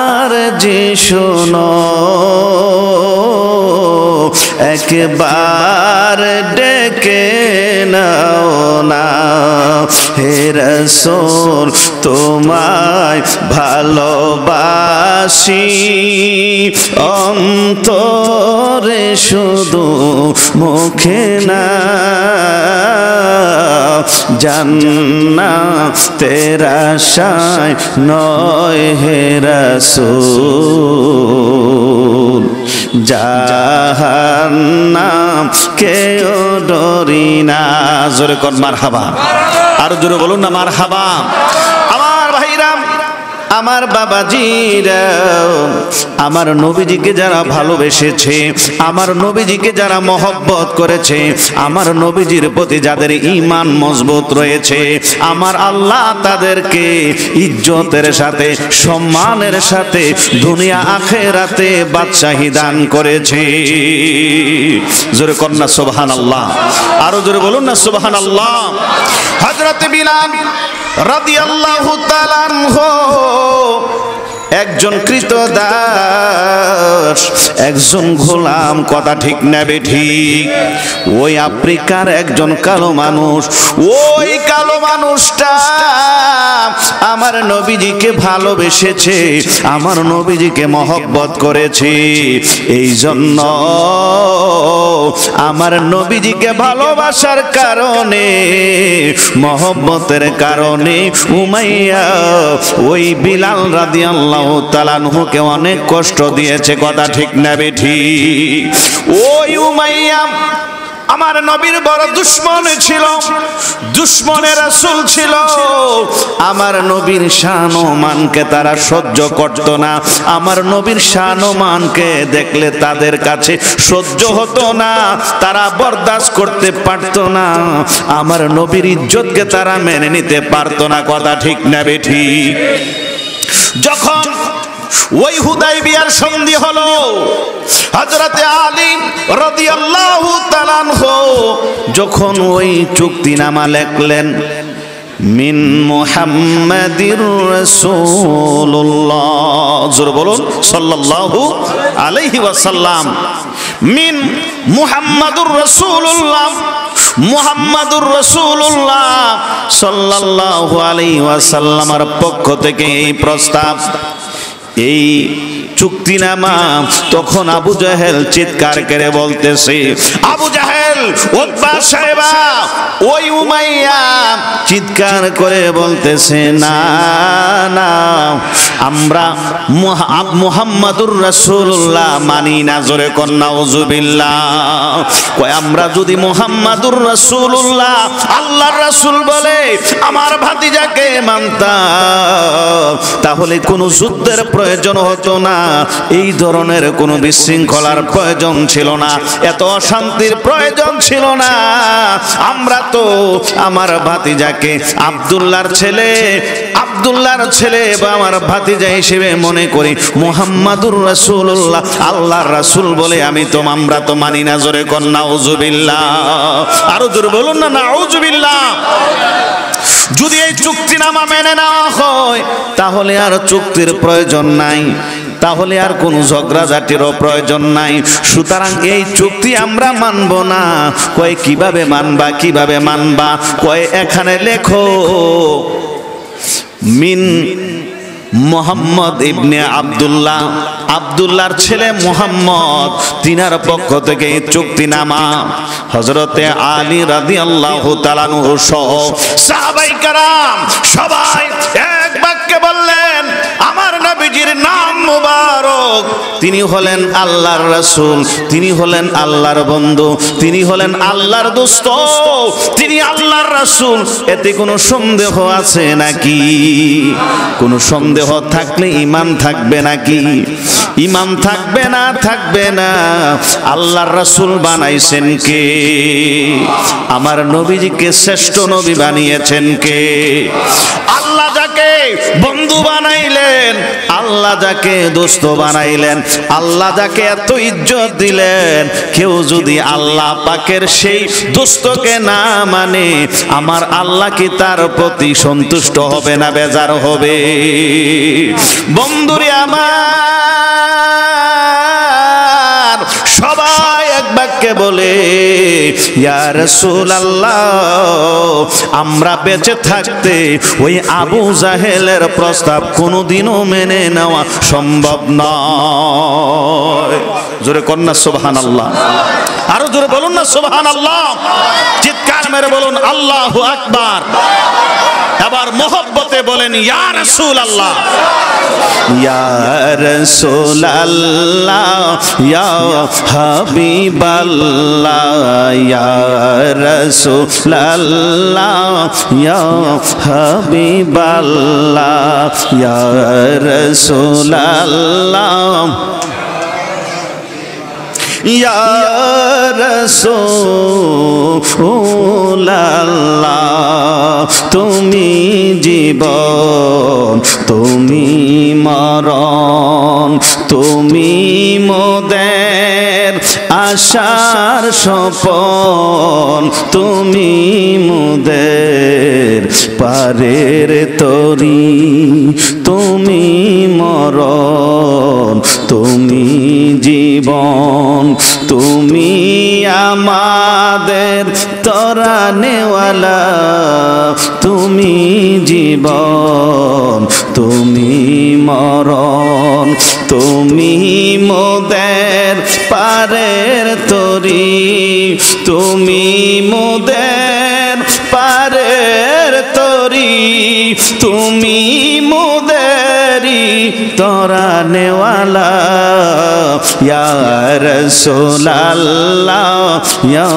আর যে শোনো, একবার ডেকে নাও না। হে রাসূল তোমায় ভালোবাসি, অন্তরে শুধু মুখে না, জান্নাত তেরা শাই নয় হে রাসূল, জাহান্নাম কেউ ডরি না। জোরে কর মারহাবা। আর জোরে বলুন না মারহাবা। আমার ভাইরা, আমার বাবাজিরা আমার নবীজিকে যারা ভালোবেসেছে, আমার নবীজিকে যারা মহব্বত করেছে, আমার নবীজির প্রতি যাদের ঈমান মজবুত রয়েছে, আমার আল্লাহ তাদেরকে ইজ্জতের সাথে, সম্মানের সাথে দুনিয়া আখেরাতে বাদশাহী দান করেছে। জোরে করুন না সুবহানাল্লাহ, আরো জোরে বলুন না সুবহানাল্লাহ। হযরত বিলাল রাদিয়াল্লাহু তাআলা আনহু একজন কৃতদাস, একজন গোলাম, কথা ঠিক না বেঠিক? ওই আফ্রিকার একজন কালো মানুষ, ওই কালো মানুষটা আমার নবীজিকে ভালোবেসেছে, আমার নবীজিকে মহব্বত করেছে। এই জন্য আমার নবীজিকে ভালোবাসার কারণে, মহব্বতের কারণে উমাইয়া ওই বিলাল রাদিয়াল্লাহু তাআলাকে অনেক কষ্ট দিয়েছে, কথা ঠিক না বেঠিক? ওই উমাইয়া আমার নবীর বড় দুশ্মন ছিল, দুশ্মনের রাসূল ছিল। আমার নবীর শান ও মানকে তারা সহ্য করত না, আমার নবীর শান ও মানকে দেখলে তাদের কাছে সহ্য হতো না, তারা বরদাস্ত করতে পারত না, আমার নবীর ইজ্জতকে তারা মেনে নিতে পারত না, কথা ঠিক না বেঠিক? যখন ওই হুদায়বিয়ার সন্ধি হলো, হযরতে আলী রাদিয়াল্লাহু তাআলা আনহু যখন ওই চুক্তিনামা লেখলেন, মিন মুহাম্মাদির রাসূলুল্লাহ, জোরে বলুন সাল্লাল্লাহু আলাইহি ওয়াসাল্লাম, মিন মুহাম্মাদুর রাসূলুল্লাহ, মুহাম্মাদুর রাসূলুল্লাহ সাল্লাল্লাহু আলাইহি ওয়াসাল্লামের পক্ষ থেকে এই প্রস্তাব, এই চুক্তিনামা। তখন আবু জাহেল চিৎকার করে বলতেছে, আবু জাহেল, উতবা সাহেবা, ওই উমাইয়া চিৎকার করে বলতেছে, না না, আমরা মুহাম্মাদুর রাসূলুল্লাহ মানি না। জোরে কন্যা আউযুবিল্লাহ। কয় আমরা যদি মুহাম্মাদুর রাসূলুল্লাহ, আল্লাহর রাসূল বলে আমার ভাতিজাকে মানতাম, তাহলে কোনো যুদ্ধের প্রয়োজন হতো না, এই ধরনের কোনো বিশৃঙ্খলার প্রয়োজন ছিল না, এত অশান্তির প্রয়োজন ছিল না। আমরা তো আমার ভাতিজাকে আব্দুল্লাহর ছেলে বা আমার ভাতিজা হিসেবে মনে করি, মুহাম্মাদুর রাসূলুল্লাহ আল্লাহর রাসূল বলে আমরা তো মানি না। জোরে কোন নাউযুবিল্লাহ, আরো জোরে বলুন না নাউযুবিল্লাহ। যদি এই চুক্তিনামা মেনে নেওয়া হয় তাহলে আর চুক্তির প্রয়োজন নাই, তাহলে আর কোনো ঝগড়াঝাটিরও প্রয়োজন নাই, সুতরাং এই চুক্তি আমরা মানব না। কয় কিভাবে মানবা, কিভাবে মানবা? কয় এখানে লেখো, মিন মুহাম্মদ ইবনে আব্দুল্লাহ, আব্দুল্লাহর ছেলে মুহাম্মদ, তিনার পক্ষ থেকে চুক্তিনামা। হযরতে আলী রাদিয়াল্লাহু তাআলা আনহু সহ সাহাবাই کرام সবাই এক বাক্যে বললেন, আমার নবীজির নাম মুবারক, তিনি হলেন আল্লাহর রাসূল, তিনি হলেন আল্লাহর বন্ধু, তিনি হলেন আল্লাহর দোস্ত, তিনি আল্লাহর রাসূল, এতে কোনো সন্দেহ আছে নাকি? কোনো সন্দেহ থাকলে ঈমান থাকবে নাকি? ঈমান থাকবে না, থাকবে না। আল্লাহর রাসূল বানাইছেন কে? আমার নবীজিকে শ্রেষ্ঠ নবী বানিয়েছেন কে? আল্লাহ যাকে বন্ধু বানাইলেন, আল্লাহ যাকে দোস্ত বানাইলেন, আল্লাহ যাকে এত ইজ্জত দিলেন, কেউ যদি আল্লাহ পাকের সেই দোস্তকে না মানে, আমার আল্লাহ কি তার প্রতি সন্তুষ্ট হবে না, বেজার হবে? বন্ধুরে আমার সবাই এক বাক্যে বলে, ইয়া রাসূলুল্লাহ, আমরা বেঁচে থাকতে ওই আবু জাহেলের প্রস্তাব কোনোদিনও মেনে নেওয়া সম্ভব নয়। জোরে কন্যা সুবহানাল্লাহ, আরো জোরে বলুন না সুবহানাল্লাহ, চিৎকার মেরে বলুন আল্লাহু আকবার। আবার মোহব্বতে বলেন ইয়া রাসূলুল্লাহ ইয়া রাসূলুল্লাহ ইয়া হাবিবাল্লাহ ইয়া রাসূলুল্লাহ ইয়া হাবিবাল্লাহ ইয়া রাসূলুল্লাহ Ya Rasulallah, Tumi jibon, Tumi maron, Tumi moder, ashar shopon, Tumi moder, parer tori, Tumi maron, Tumi jibon. তুমি আমাদের তরানেওয়ালা তুমি জীবন তুমি মরণ তুমি মোদের পারের তরি তুমি মোদের পারের তরি তুমি মোদেরি তরানেওয়ালা Ya Rasulallah, Ya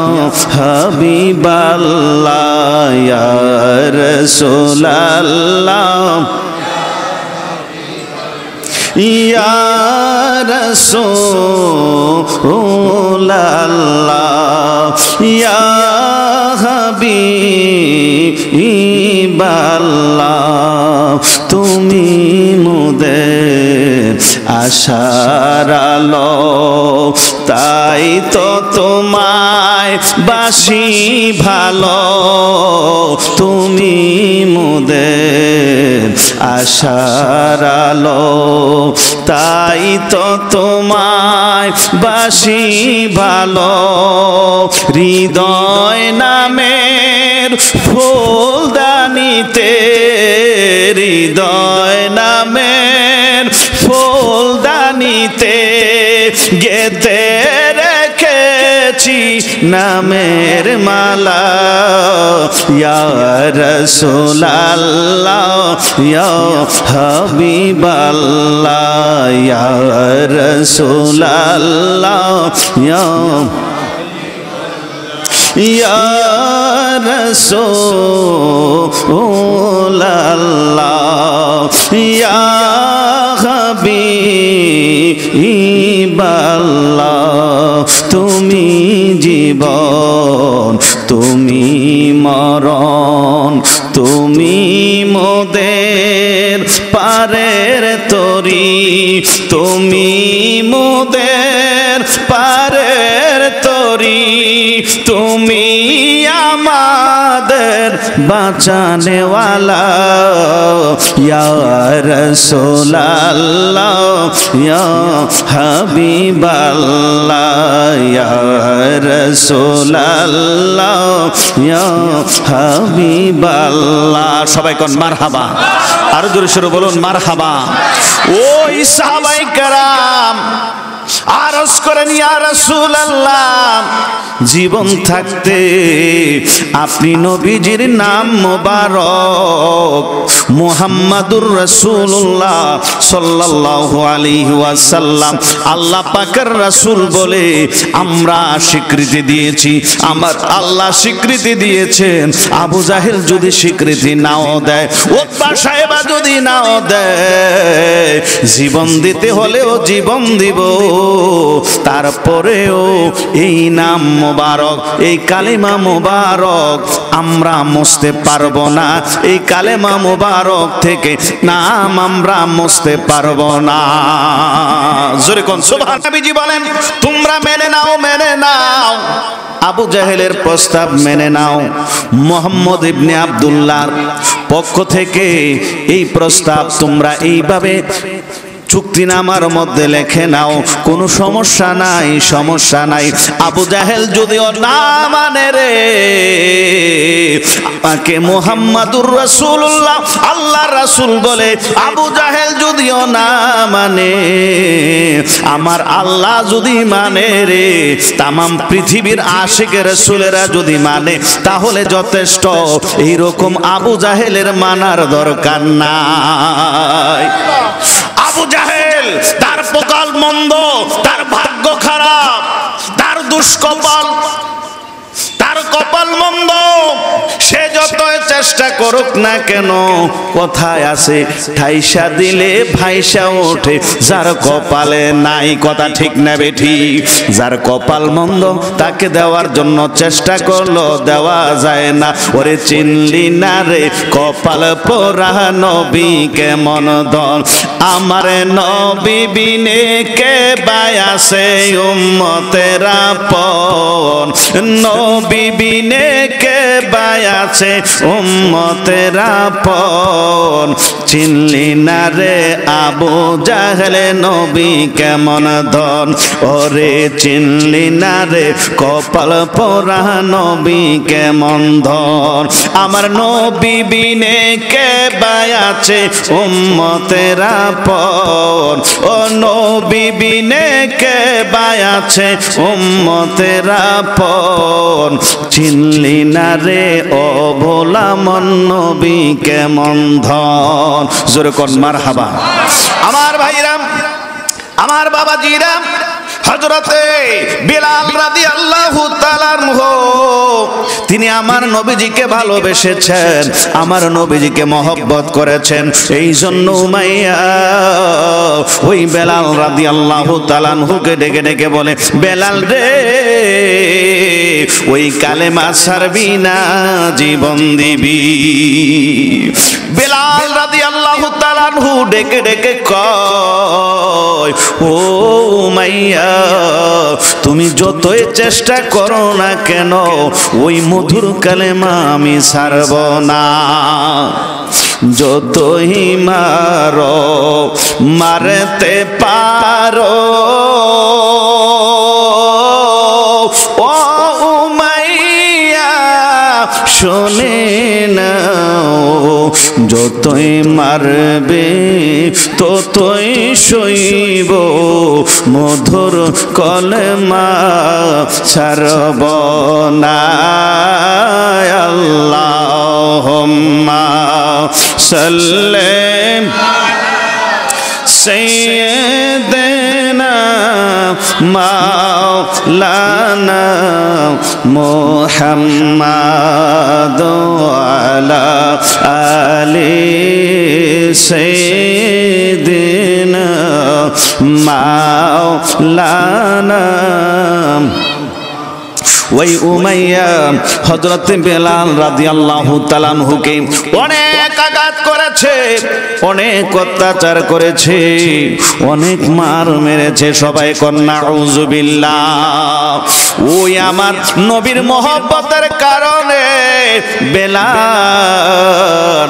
Habiballah, Ya Rasulallah. Ya Rasulallah, Ya Habiballah, Tumi moder ashar alo, tai to tomay bashi bhalo, Tumi moder ashar alo. তাই তো তোমায় বাসি ভালো হৃদয় নামের ফুলদানিতে হৃদয় নামের ফুলদানিতে গেতে নামের মালা ইয়া রাসূলুল্লাহ ইয়া হাবিবাল্লাহ ইয়া রাসূলুল্লাহ ইয়া ইয়া রাসূলুল্লাহ ইয়া হাবিবাল্লাহ তুমি জীবন তুমি মরণ তুমি মোদের পারের তরি তুমি মোদের পারের তরি তুমি আমাদের বাঁচানেওয়ালা ইয়া রাসূলুল্লাহ ইয়া হাবিবাল্লাহ ইয়া রাসূলুল্লাহ ইয়া হাবিবাল্লাহ। সবাই কোন মারহাবা, আরো জোরে শুরু বলুন মারহাবা। ওই সাহাবায়ে কেরাম আরজ করেন ইয়া রাসূলুল্লাহ, জীবন থাকতে আপনি নবীজির নাম মোবারক মুহাম্মাদুর রাসূলুল্লাহ সাল্লাল্লাহু আলাইহি ওয়াসাল্লাম আল্লাহ পাকের রাসূল বলে আমরা স্বীকৃতি দিয়েছি। আমার আল্লাহ স্বীকৃতি দিয়েছেন। আবু জাহেল যদি স্বীকৃতি নাও দেয়, উতবা সাহেবা যদি নাও দেয়, জীবন দিতে হলেও জীবন দিব। তারপরেও এই নাম মোবারক, এই কালেমা মোবারক আমরা মুছতে পারবো না। এই কালেমা মোবারক থেকে নাম আমরা মুছতে পারবো না। জোরে কোন সুবহান। নবীজি বলেন তোমরা মেনে নাও, মেনে নাও। আবু জাহেলের প্রস্তাব মেনে নাও। মুহাম্মদ ইবনে আব্দুল্লাহর পক্ষ থেকে এই প্রস্তাব তোমরা এইভাবে চুক্তিনামার মধ্যে লেখে নাও, কোনো সমস্যা নাই, সমস্যা নাই। আবু জাহেল যদিও না মানে রে, আমাকে মুহাম্মাদুর রাসূলুল্লাহ আল্লাহর রাসূল বলে আবু জাহেল যদিও না মানে, আমার আল্লাহ যদি মানে রে, তামাম পৃথিবীর আশিক রাসূলেরা যদি মানে তাহলে যথেষ্ট। এইরকম আবু জাহেলের মানার দরকার নাই। আবু জাহেল, তার কপাল মন্দ, তার ভাগ্য খারাপ, তার দুষ্কপাল, তার কপাল মন্দ। সে যতই চেষ্টা করুক না কেন, কথায় আছে ঠাইসা দিলে ভাইসা ওঠে, যার কপালে নাই। কথা ঠিক না বেঠিক? যার কপাল মন্দ তাকে দেওয়ার জন্য চেষ্টা করলো, দেওয়া যায় না। ওরে চিনলি না রে কপাল পোড়া নবী কেমন দল, আমার নবী বিনে কে বায়াসে উম্মতেরা পন, নবী বিনে কে বায়াসে উম্মতেরা পন। চিনলি না রে আবু জাহেল নবী কেমন ধন, ওরে চিনলি না রে কপাল পোড়া নবী কেমন ধন। আমার নবী বিনে কে বায়াসে উম্মতেরা পন, ও নবী বিনে কে বায়াসে উম্মতেরা পন। চিনলি না রে ও ভোলা মন নবী কেমন ধন। জোরে কোন মারহাবা। আমার ভাইরা, আমার বাবাজিরা, হযরতে বিলাল রাদিয়াল্লাহু তাআলা আনহু, তিনি আমার নবীজিকে ভালোবেসেছেন, আমার নবীজিকে মহব্বত করেছেন। এই জন্য উমাইয়া ওই বেলাল রাদিয়াল্লাহু তাআলা আনহুকে ডেকে ডেকে বলে, বেলাল রে, ওই কালেমা ছাড়বি না, জীবন দিবি। বেলাল রাদিয়াল্লাহু তাআলা আনহু ডেকে ডেকে কয়, ও উমাইয়া, তুমি যতই চেষ্টা করো না কেন, ওই মধুর কালেমা আমি ছাড়ব না। যতই মারো মারতে পারো, ও উমাইয়া শুনে না, যতই মারবে ততই সইব, মধুর কলেমা ছাড়ব না। আল্লাহুম্মা সাল্লি সাইয়্যিদিনা মাওলানা মুহাম্মাদ আলা আলি সাইয়্যিদিনা মাওলানা। ওই উমাইয়া হযরত বেলাল রাদিয়াল্লাহু তাআলা আনহুকে অনেক আঘাত করেছে, অনেক অত্যাচার করেছে, অনেক মার মেরেছে। সবাই কন্যা নাউযুবিল্লাহ। ওই আমার নবীর মহব্বতের কারণে বেলাল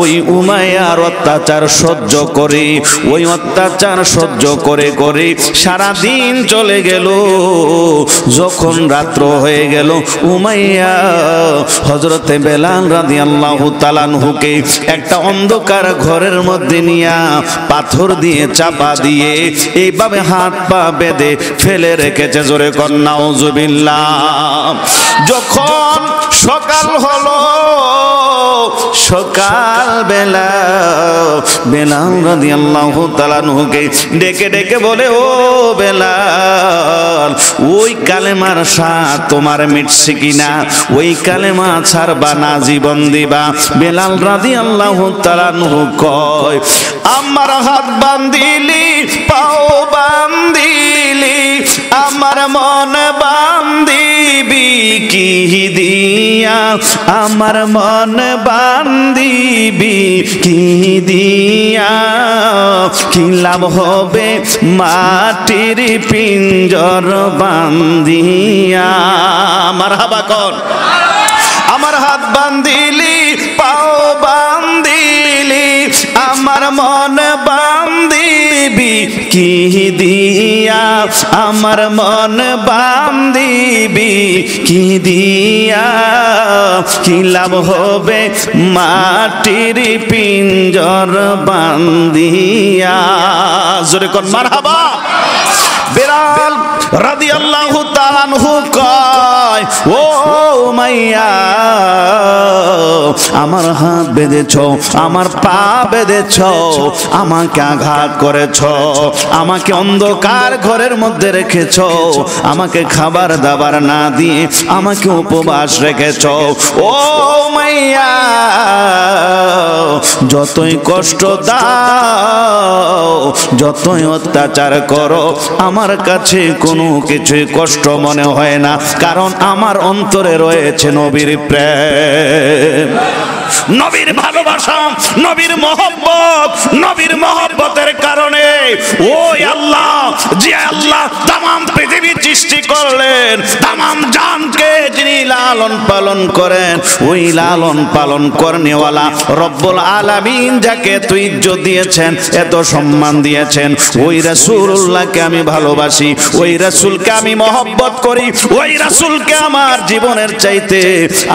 ওই উমাইয়ার অত্যাচার সহ্য করে, ওই অত্যাচার সহ্য করে করে সারা দিন চলে গেল। যখন রাত্র হয়ে গেল, উমাইয়া হযরতে বেলাল রাদিয়াল্লাহু তাআলা আনহুকে একটা অন্ধকার ঘরের মধ্যে নিয়ে পাথর দিয়ে চাপা দিয়ে এইভাবে হাত পা বেঁধে ফেলে রেখেছে। জোরে কোন নাউযুবিল্লাহ। যখন সকাল হলো, সকাল বেলা বেলাল রাদিয়াল্লাহু তাআলা আনহুকে ডেকে ডেকে বলে, ও বেলাল, ওই কালেমার স্বাদ তোমার মিটছে কিনা, ওই কালেমা ছাড়বা না, জীবন দিবা। বেলাল রাদিয়াল্লাহু তাআলা আনহু কয়, আমার হাত বান্ধিলি, পাও বান্ধিলি, আমার মন বান্ধিবি কি দিয়া, আমার মন বান্ধিবি কি দিয়া, কি লাভ হবে মাটির পিঞ্জর বান্ধিয়া। মারহাবা কর। আমার হাত বান্ধিলি, পাও বান্ধিলি, আমার মন বান্ধিবি দিবি কি দিয়া আমার মন বাম দিবি কি দিয়া, কি লাভ হবে মাটির পিঞ্জর বান্দিয়া। জোরে কর মারহাবা। বেলাল রাদিয়াল্লাহু তাআলা আনহু কয়, ও মাইয়া আমার হাত বেঁধেছো, আমার পা বেঁধেছো, আমাকে আঘাত করেছো, আমাকে অন্ধকার ঘরের মধ্যে রেখেছো, আমাকে খাবার দাবার না দিয়ে আমাকে উপবাস রেখেছো। ও মাইয়া যতই কষ্ট দাও, যতই অত্যাচার করো, আমার কাছে কোনো কিছু কষ্ট মনে হয় না, কারণ আমার অন্তরে রয়েছে নবীর প্রেম, নবীর ভালোবাসা, নবীর মহব্বত। নবীর মহব্বতের কারণে ওই আল্লাহ, যে আল্লাহ তামাম পৃথিবী সৃষ্টি করলেন, তামাম জানকে যিনি লালন পালন করেন, ওই লালন পালন করনেওয়ালা রব্বুল আলামিন যাকে তুই ইজ্জত দিয়েছেন, এত সম্মান দিয়েছেন, ওই রাসূলুল্লাহকে আমি ভালোবাসি, ওই রাসূলকে আমি মহব্বত করি, ওই রাসূলকে আমার জীবনের চাইতে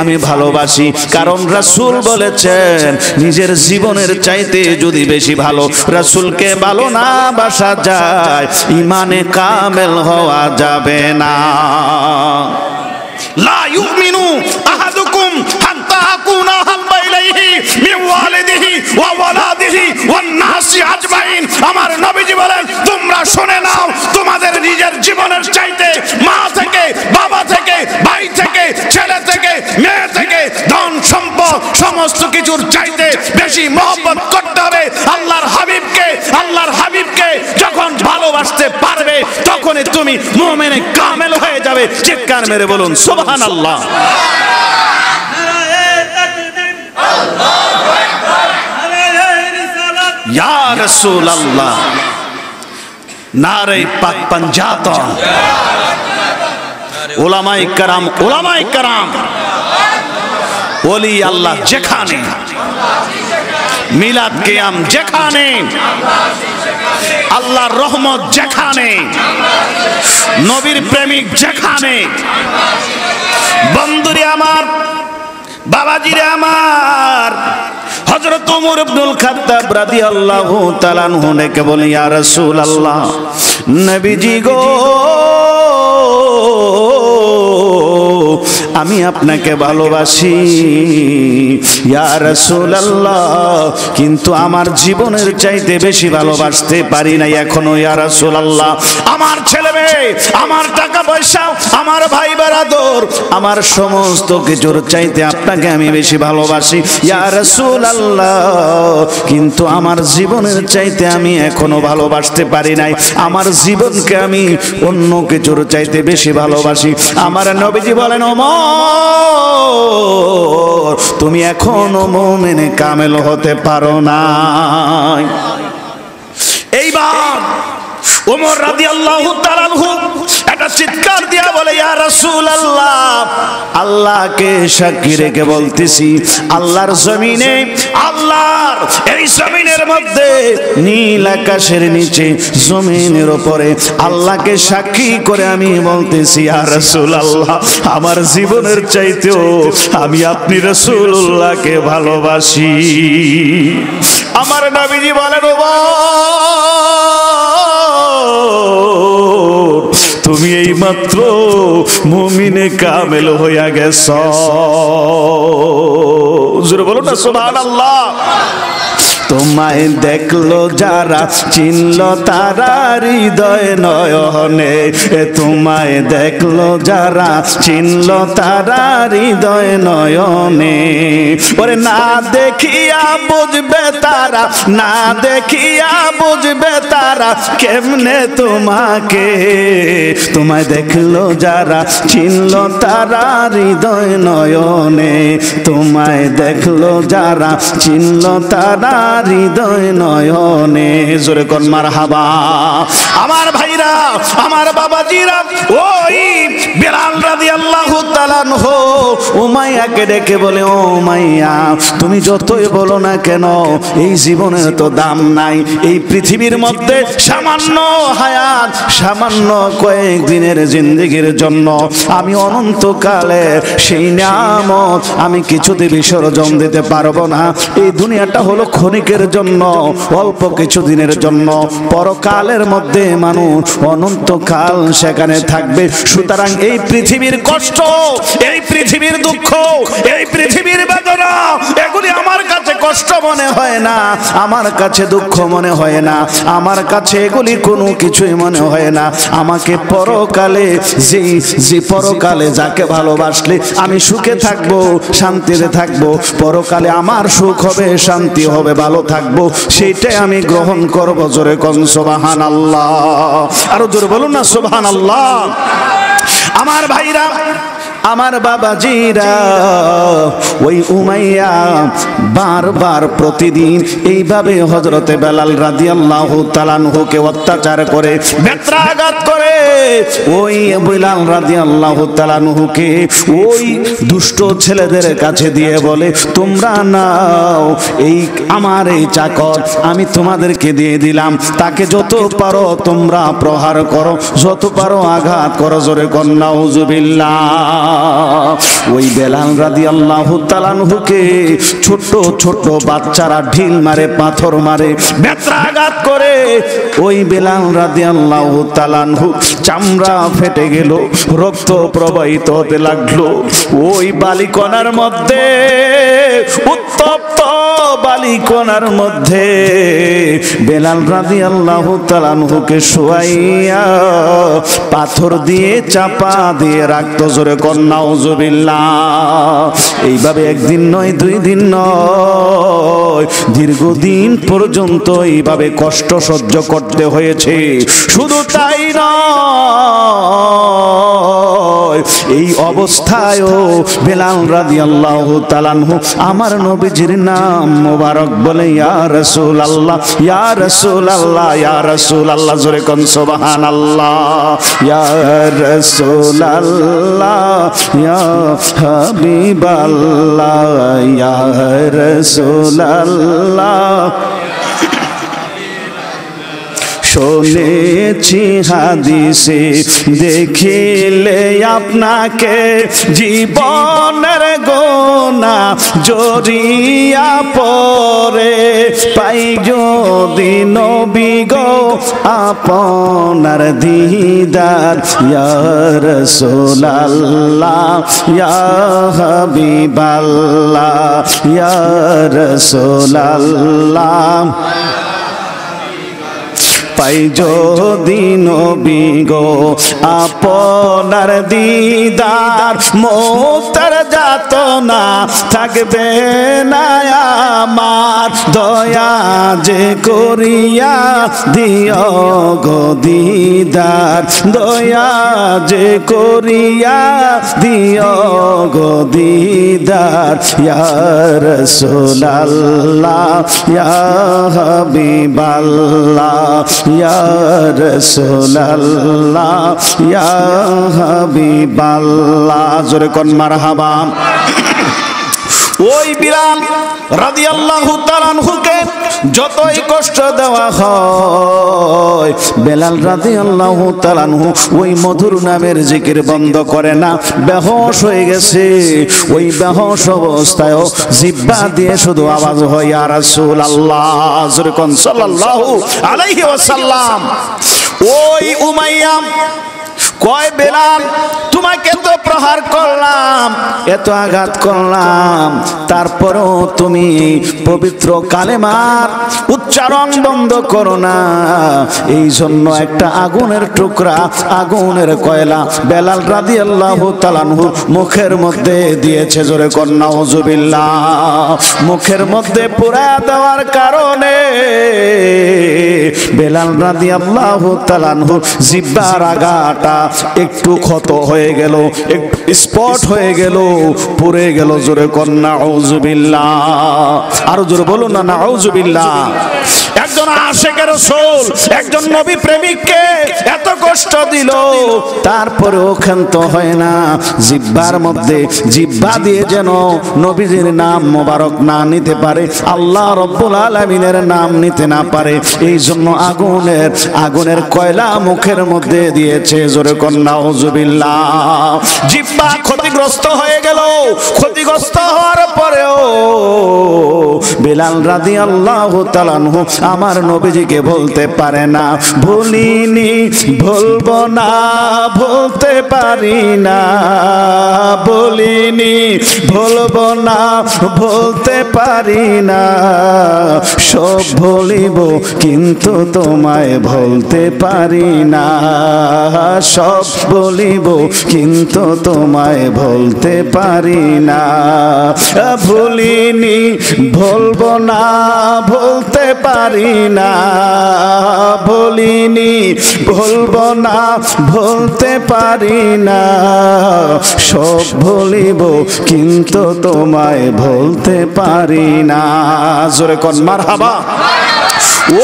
আমি ভালোবাসি। কারণ রাসূল বলেছেন নিজের জীবনের চাইতে যদি বেশি ভালো রাসূলকে ভালো না বাসা যায়, ঈমানে কামেল হওয়া যাবে না। লা ইউমিনু আহাদুকুম হাত্তা আকুনা হাব্বা ইলাইহি মিন ওয়ালিদিহি ওয়া ওয়ালাদিহি ওয়ান নাসি আজমাইন। আমার নবীজি বলেন, তোমরা শুনে নাও, তোমাদের নিজের জীবনের চাইতে মা থেকে, বাবা থেকে, ভাই থেকে, ছেলে থেকে, মেয়ে থেকে, ধন সম্পদ সমস্ত কিছুর চাইতে বেশি মহব্বত করতে হবে আল্লাহর হাবিবকে। আল্লাহর হাবিবকে যখন ভালোবাসতে পারবে তখনই তুমি মুমিনে কামেল হয়ে যাবে। চিৎকার মেরে বলুন সুবহানাল্লাহ। ইয়া রাসূলুল্লাহ নারে পাক পাঞ্জাত। উলামায়ে کرام, উলামায়ে کرام, ওলি আল্লাহ যেখানে, মিলাদ কিয়াম যেখানে, আল্লাহর রহমত যেখানে, নবীর প্রেমিক যেখানে। বন্ধুরে আমার, বাবাজিরে আমার, হযরত ওমর ইবনুল খাত্তাব রাদিয়াল্লাহু তাআলা আনহু কে বলে, ইয়া রাসূলুল্লাহ, নবীজি গো, আমি আপনাকে ভালোবাসি ইয়া রাসূলুল্লাহ, কিন্তু আমার জীবনের চাইতে বেশি ভালোবাসতে পারি না এখনো ইয়া রাসূলুল্লাহ। আমার ছেলে মেয়ে, আমার টাকা পয়সা, আমার ভাই বেরাদর, আমার সমস্ত কিছুর চাইতে আপনাকে আমি বেশি ভালোবাসি ইয়া রাসূলুল্লাহ, কিন্তু আমার জীবনের চাইতে আমি এখনো ভালোবাসতে পারি নাই। আমার জীবনকে আমি অন্য কিছুর চাইতে বেশি ভালোবাসি। আমার নবীজি বলেন, ওমর, তুমি এখনো মুমিনে কামেল হতে পারো না। এইবার ওমর রাদিয়াল্লাহু তাআলা আনহু একটা চিৎকার দিয়া বলে, ইয়া রাসূলুল্লাহ, আল্লাহকে সাক্ষী রেখে বলতেছি, আল্লাহর জমিনে, আল্লাহর এই জমিনের মধ্যে, নীল আকাশের নিচে, জমিনের উপরে আল্লাহকে সাক্ষী করে আমি বলতেছি ইয়া রাসূলুল্লাহ, আমার জীবনের চাইতেও আমি আপনি রাসূলুল্লাহকে ভালোবাসি। আমার নবীজি বলেন, তুমি এই মাত্র মুমিনে কামেল হইয়া গেছ। জোরে বলো না সুবহানাল্লাহ। তোমায় দেখলো যারা, চিনলো তারা হৃদয় নয়নে, তোমায় দেখলো যারা, চিনলো তারা হৃদয় নয়নে, ওরে না দেখিয়া বুঝবে তারা, না দেখিয়া বুঝবে তারা কেমনে তোমাকে। তোমায় দেখলো যারা, চিনলো তারা হৃদয় নয়নে, তোমায় দেখলো যারা, চিনলো তারা হৃদয় নয়নে। জোরে কোন মারহাবা। আমার ভাইরা, আমার বাবাজিরা, ওই বেলাল রাদিয়াল্লাহু তাআলা আনহু উমাইয়াকে ডেকে বলে, ও উমাইয়া, তুমি যতই বলো না না কেন, এই জীবনে তো দাম নাই। এই পৃথিবীর মধ্যে সামান্য হায়াত, সামান্য কয়েক দিনের জিন্দেগির জন্য আমি অনন্তকালে সেই নিয়ামত আমি কিছুতে বিসর্জন দিতে পারবো না। এই দুনিয়াটা হলো ক্ষণিকের জন্য, অল্প কিছুদিনের জন্য। পরকালের মধ্যে মানুষ অনন্তকাল সেখানে থাকবে। সুতরাং এই পৃথিবীর কষ্ট, এই পৃথিবীর দুঃখ, এই পৃথিবীর বেদনা, এগুলি আমার কাছে কষ্ট মনে হয় না, আমার কাছে দুঃখ মনে হয় না, আমার কাছে এগুলি কোনো কিছুই মনে হয় না। আমাকে পরকালে পরকালে যাকে ভালোবাসলে আমি সুখে থাকবো, শান্তিতে থাকবো, পরকালে আমার সুখ হবে, শান্তি হবে, ভালো থাকবো, সেইটাই আমি গ্রহণ করবো। জোরে কোন সুবহানাল্লাহ, আরো জোরে বলুন না সুবহানাল্লাহ। আমার ভাইরা, আমার বাবাজিরা, ওই উমাইয়া বারবার প্রতিদিন এইভাবে হযরতে বেলাল রাদিয়াল্লাহু তাআলা আনহুকে অত্যাচার করে, বেত্রাঘাত করে। ওই বেলাল রাদিয়াল্লাহু তাআলা আনহুকে ওই দুষ্ট ছেলেদের কাছে দিয়ে বলে, তোমরা নাও এই আমার এই চাকর, আমি তোমাদেরকে দিয়ে দিলাম, তাকে যত পারো তোমরা প্রহার করো, যত পারো আঘাত করো। জোরে কোন নাউযুবিল্লাহ। ওই বেলাল রাদিয়াল্লাহু তাআলা আনহুকে ছোট ছোট বাচ্চারা ঢিল মারে, পাথর মারে, বেত্রাঘাত করে। ওই বেলাল রাদিয়াল্লাহু তাআলা আনহু চামড়া ফেটে গেল, রক্ত প্রবাহিত হতে লাগলো। ওই বালিকণার মধ্যে, উত্তপ্ত বালিকণার মধ্যে বেলাল রাদিয়াল্লাহু তাআলা আনহুকে শুয়াইয়া পাথর দিয়ে চাপা দিয়ে রাখতো। জোরে কোন নাউযুবিল্লাহ। এইভাবে একদিন নয়, দুই দিন নয়, দীর্ঘদিন পর্যন্ত এইভাবে কষ্ট সহ্য করতে হয়েছে। শুধু তাই নয়, এই অবস্থায়ও বেলাল রাদিয়াল্লাহু তাআলা আনহু আমার নবীজির নাম মোবারক বলে, ইয়া রাসূলুল্লাহ, ইয়া রাসূলুল্লাহ, ইয়া রাসূলুল্লাহ। জোরে কোন সুবহানাল্লাহ। ইয়া রাসূলুল্লাহ, ইয়া হাবিবাল্লাহ, ইয়া রাসূলুল্লাহ। শুনেছি হাদিসে, দেখিলে আপনাকে জীবনের গোনা জড়িয়া পরে, পাই যদি নবী গো আপনার দিদার, ইয়া রাসূলুল্লাহ, ইয়া হাবিবাল্লাহ, ইয়া রাসূলুল্লাহ। পাই যদি নবী গো আপনার দিদার, মৌতের যাতনা থাকবে না আমার, দয়া যে করিয়া দিও গো দিদার, দয়া যে করিয়া দিও গো দিদার, ইয়া রাসূলুল্লাহ, ইয়া হাবিবাল্লাহ, ইয়া রাসূলুল্লাহ, ইয়া হাবিবাল্লাহ। জোরে কোন মারহাবা। ওই বিলাল রাদিয়াল্লাহু তাআলা আনহুকে যতই কষ্ট দেওয়া হয়, বেলাল রাদিয়াল্লাহু তাআলা আনহু ওই মধুর নামের জিকির বন্ধ করে না। বেহোশ হয়ে গেছে। ওই বেহোশ অবস্থায় জিহ্বা দিয়ে শুধু আওয়াজ হয়, ইয়া রাসূলুল্লাহ। যখন সাল্লাল্লাহু আলাইহি ওয়াসাল্লাম, ওই উমাইয়া কয়, বেলাল তোমাকে তো প্রহার করলাম, এত আঘাত করলাম, তারপরও তুমি পবিত্র কালেমার উচ্চারণ বন্ধ করো না। এই জন্য একটা আগুনের টুকরা, আগুনের কয়লা বেলাল রাদিয়াল্লাহু তাআলা আনহু মুখের মধ্যে দিয়েছে। জোরে কোন নাউযুবিল্লাহ। মুখের মধ্যে পুরা দেওয়ার কারণে বেলাল রাদিয়াল্লাহু তাআলা আনহু জিহ্বার আগাটা একটু ক্ষত হয়ে গেল, একটু স্পট হয়ে গেল, পুড়ে গেল। জোরে কোন নাউযুবিল্লাহ, আরো জোরে বলুন না নাউযুবিল্লাহ। একজন আশিকের রাসূল একজন নবী প্রেমিককে এত কষ্ট দিল, তারপরে ওখান্ত হয় না, জিহ্বার মধ্যে জিহ্বা দিয়ে যেন নবীজির নাম মোবারক না নিতে পারে, আল্লাহ রব্বুল আলামিনের নাম নিতে না পারে, এই জন্য আগুনের কয়লা মুখের মধ্যে দিয়েছে। জোরে কোন নাউযুবিল্লাহ। জিহ্বা ক্ষতিগ্রস্ত হয়ে গেল। ক্ষতিগ্রস্ত হওয়ার পরেও বেলাল রাদিয়াল্লাহু তাআলা আনহু আমার নবীজিকে বলতে পারে না, ভুলিনি ভুলবো না, বলতে পারি না, বলিনি ভুলবো না, বলতে পারি না, সব ভুলিব কিন্তু তোমায় বলতে পারি না, সব বলিব কিন্তু তোমায় বলতে পারি না, ভুলিনি বলবো না, বলতে পারি না, বলিনি বলবো না, বলতে পারি না, সব বলিব কিন্তু তোমায় বলতে পারি না। জোরে কোন মারহাবা।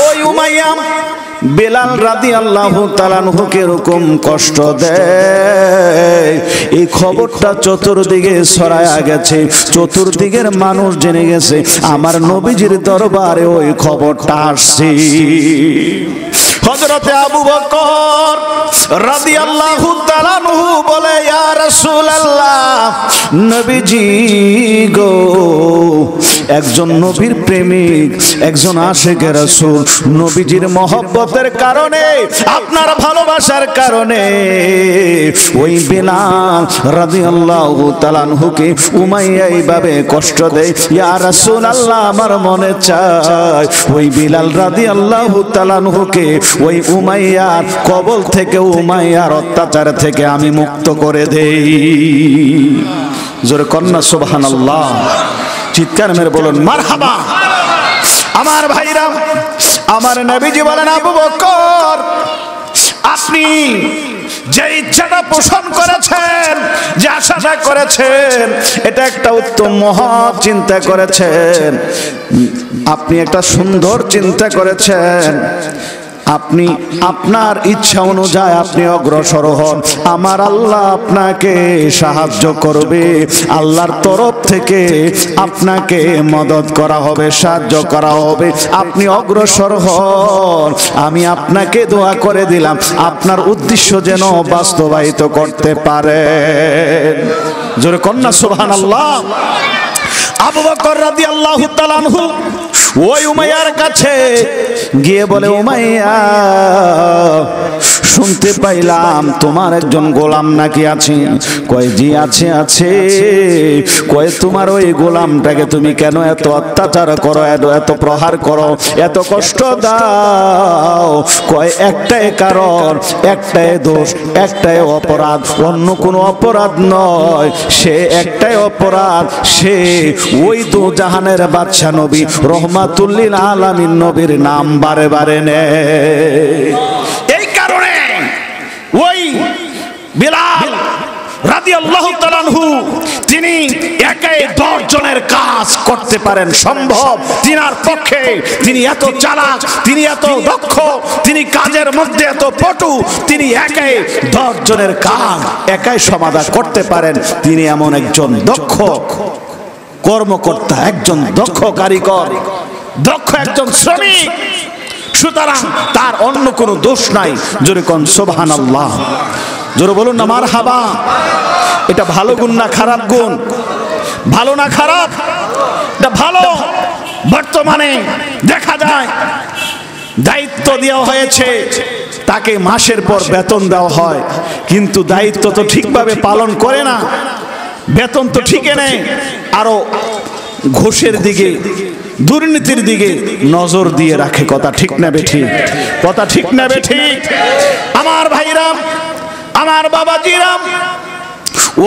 ওই উমাইয়া বেলাল রাদিয়াল্লাহু তাআলা আনহুকে এরকম কষ্ট দেয়, এই খবরটা চতুর্দিকে ছড়ায়া গেছে, চতুর্দিকের মানুষ জেনে গেছে আমার নবীজির দরবারে ওই খবরটা আসছে। হযরতে আবু বকর রাদিয়াল্লাহু তাআলা আনহু বলে, ইয়া রাসূলুল্লাহ, নবীজি গো, একজন নবীর প্রেমিক, একজন আশিকে রাসূল, নবীজির মহব্বতের কারণে, আপনার ভালোবাসার কারণে ওই বেলাল রাদিয়াল্লাহু তাআলা আনহুকে উমাইয়া এইভাবে কষ্ট দেয়। ইয়া রাসূলুল্লাহ, আমার মনে চায় ওই বেলাল রাদিয়াল্লাহু তাআলা আনহুকে ওই উমাইয়ার কবল থেকে, উমাইয়ার অত্যাচার থেকে আমি মুক্ত করে দেই। জোরে কন্যা সুবহানাল্লাহ। চিৎকার মেরে বলুন মারহাবা। আমার ভাইরা, আমার নবীজি বলেন, আবু বকর, আপনি যে ইচ্ছাটা পোষণ করেছেন, যে আশাটা করেছেন, এটা একটা উত্তম মহৎ চিন্তা করেছেন, আপনি একটা সুন্দর চিন্তা করেছেন, আপনি আপনার ইচ্ছা অনুযায়ী আপনি অগ্রসর হন, আমার আল্লাহ আপনাকে সাহায্য করবে, আল্লাহর তরফ থেকে আপনাকে মদদ করা হবে, সাহায্য করা হবে, আপনি অগ্রসর হন, আমি আপনাকে দোয়া করে দিলাম আপনার উদ্দেশ্য যেন বাস্তবায়িত করতে পারেন। জোরে কন্যা সুবহানাল্লাহ। আবু বকর রাদিয়াল্লাহু তাআলা আনহু ওই উমাইয়ার কাছে গিয়ে বলে, উমাইয়া, শুনতে পাইলাম তোমার একজন গোলাম নাকি আছে। কয়, জি আছে আছে। কয়, তোমার ওই গোলামটাকে তুমি কেন এত অত্যাচার করো, এত প্রহার করো, এত কষ্ট দাও? কয়, একটাই কারণ, একটাই দোষ, একটাই অপরাধ, অন্য কোনো অপরাধ নয়, সে একটাই অপরাধ, সে ওই দুজাহানের বাদশা নবী রহমাতুল লিল আলামিন নবীর নাম বারে বারে নেয়। এই কারণে ওই বেলাল রাদিয়াল্লাহু তাআলা আনহু তিনি একাই 10 জনের কাজ করতে পারেন, সম্ভব তিনার পক্ষে। তিনি এত চালাক, তিনি এত দক্ষ, তিনি কাজের মধ্যে এত পটু, তিনি একাই 10 জনের কাজ একাই সমাধান করতে পারেন। তিনি এমন একজন দক্ষ কর্মকর্তা, একজন দক্ষ কারিগর, দক্ষ একজন শ্রমিক। সুতরাং তার অন্য কোনো দোষ নাই। জোরে কোন সুবহানাল্লাহ। জোরে বলুন না মারহাবা। এটা ভালো গুণ না খারাপ গুণ? ভালো না খারাপ? এটা ভালো। বর্তমানে দেখা যায় দায়িত্ব দেওয়া হয়েছে, তাকে মাসের পর বেতন দেওয়া হয়, কিন্তু দায়িত্ব তো ঠিকভাবে পালন করে না, বেতন তো ঠিকই নেই, আরো ঘোষের দিকে, দুর্নীতির দিকে নজর দিয়ে রাখে। কথা ঠিক না বেঠিক? কথা ঠিক না বেঠিক? আমার ভাইরাম, আমার বাবাজিরাম,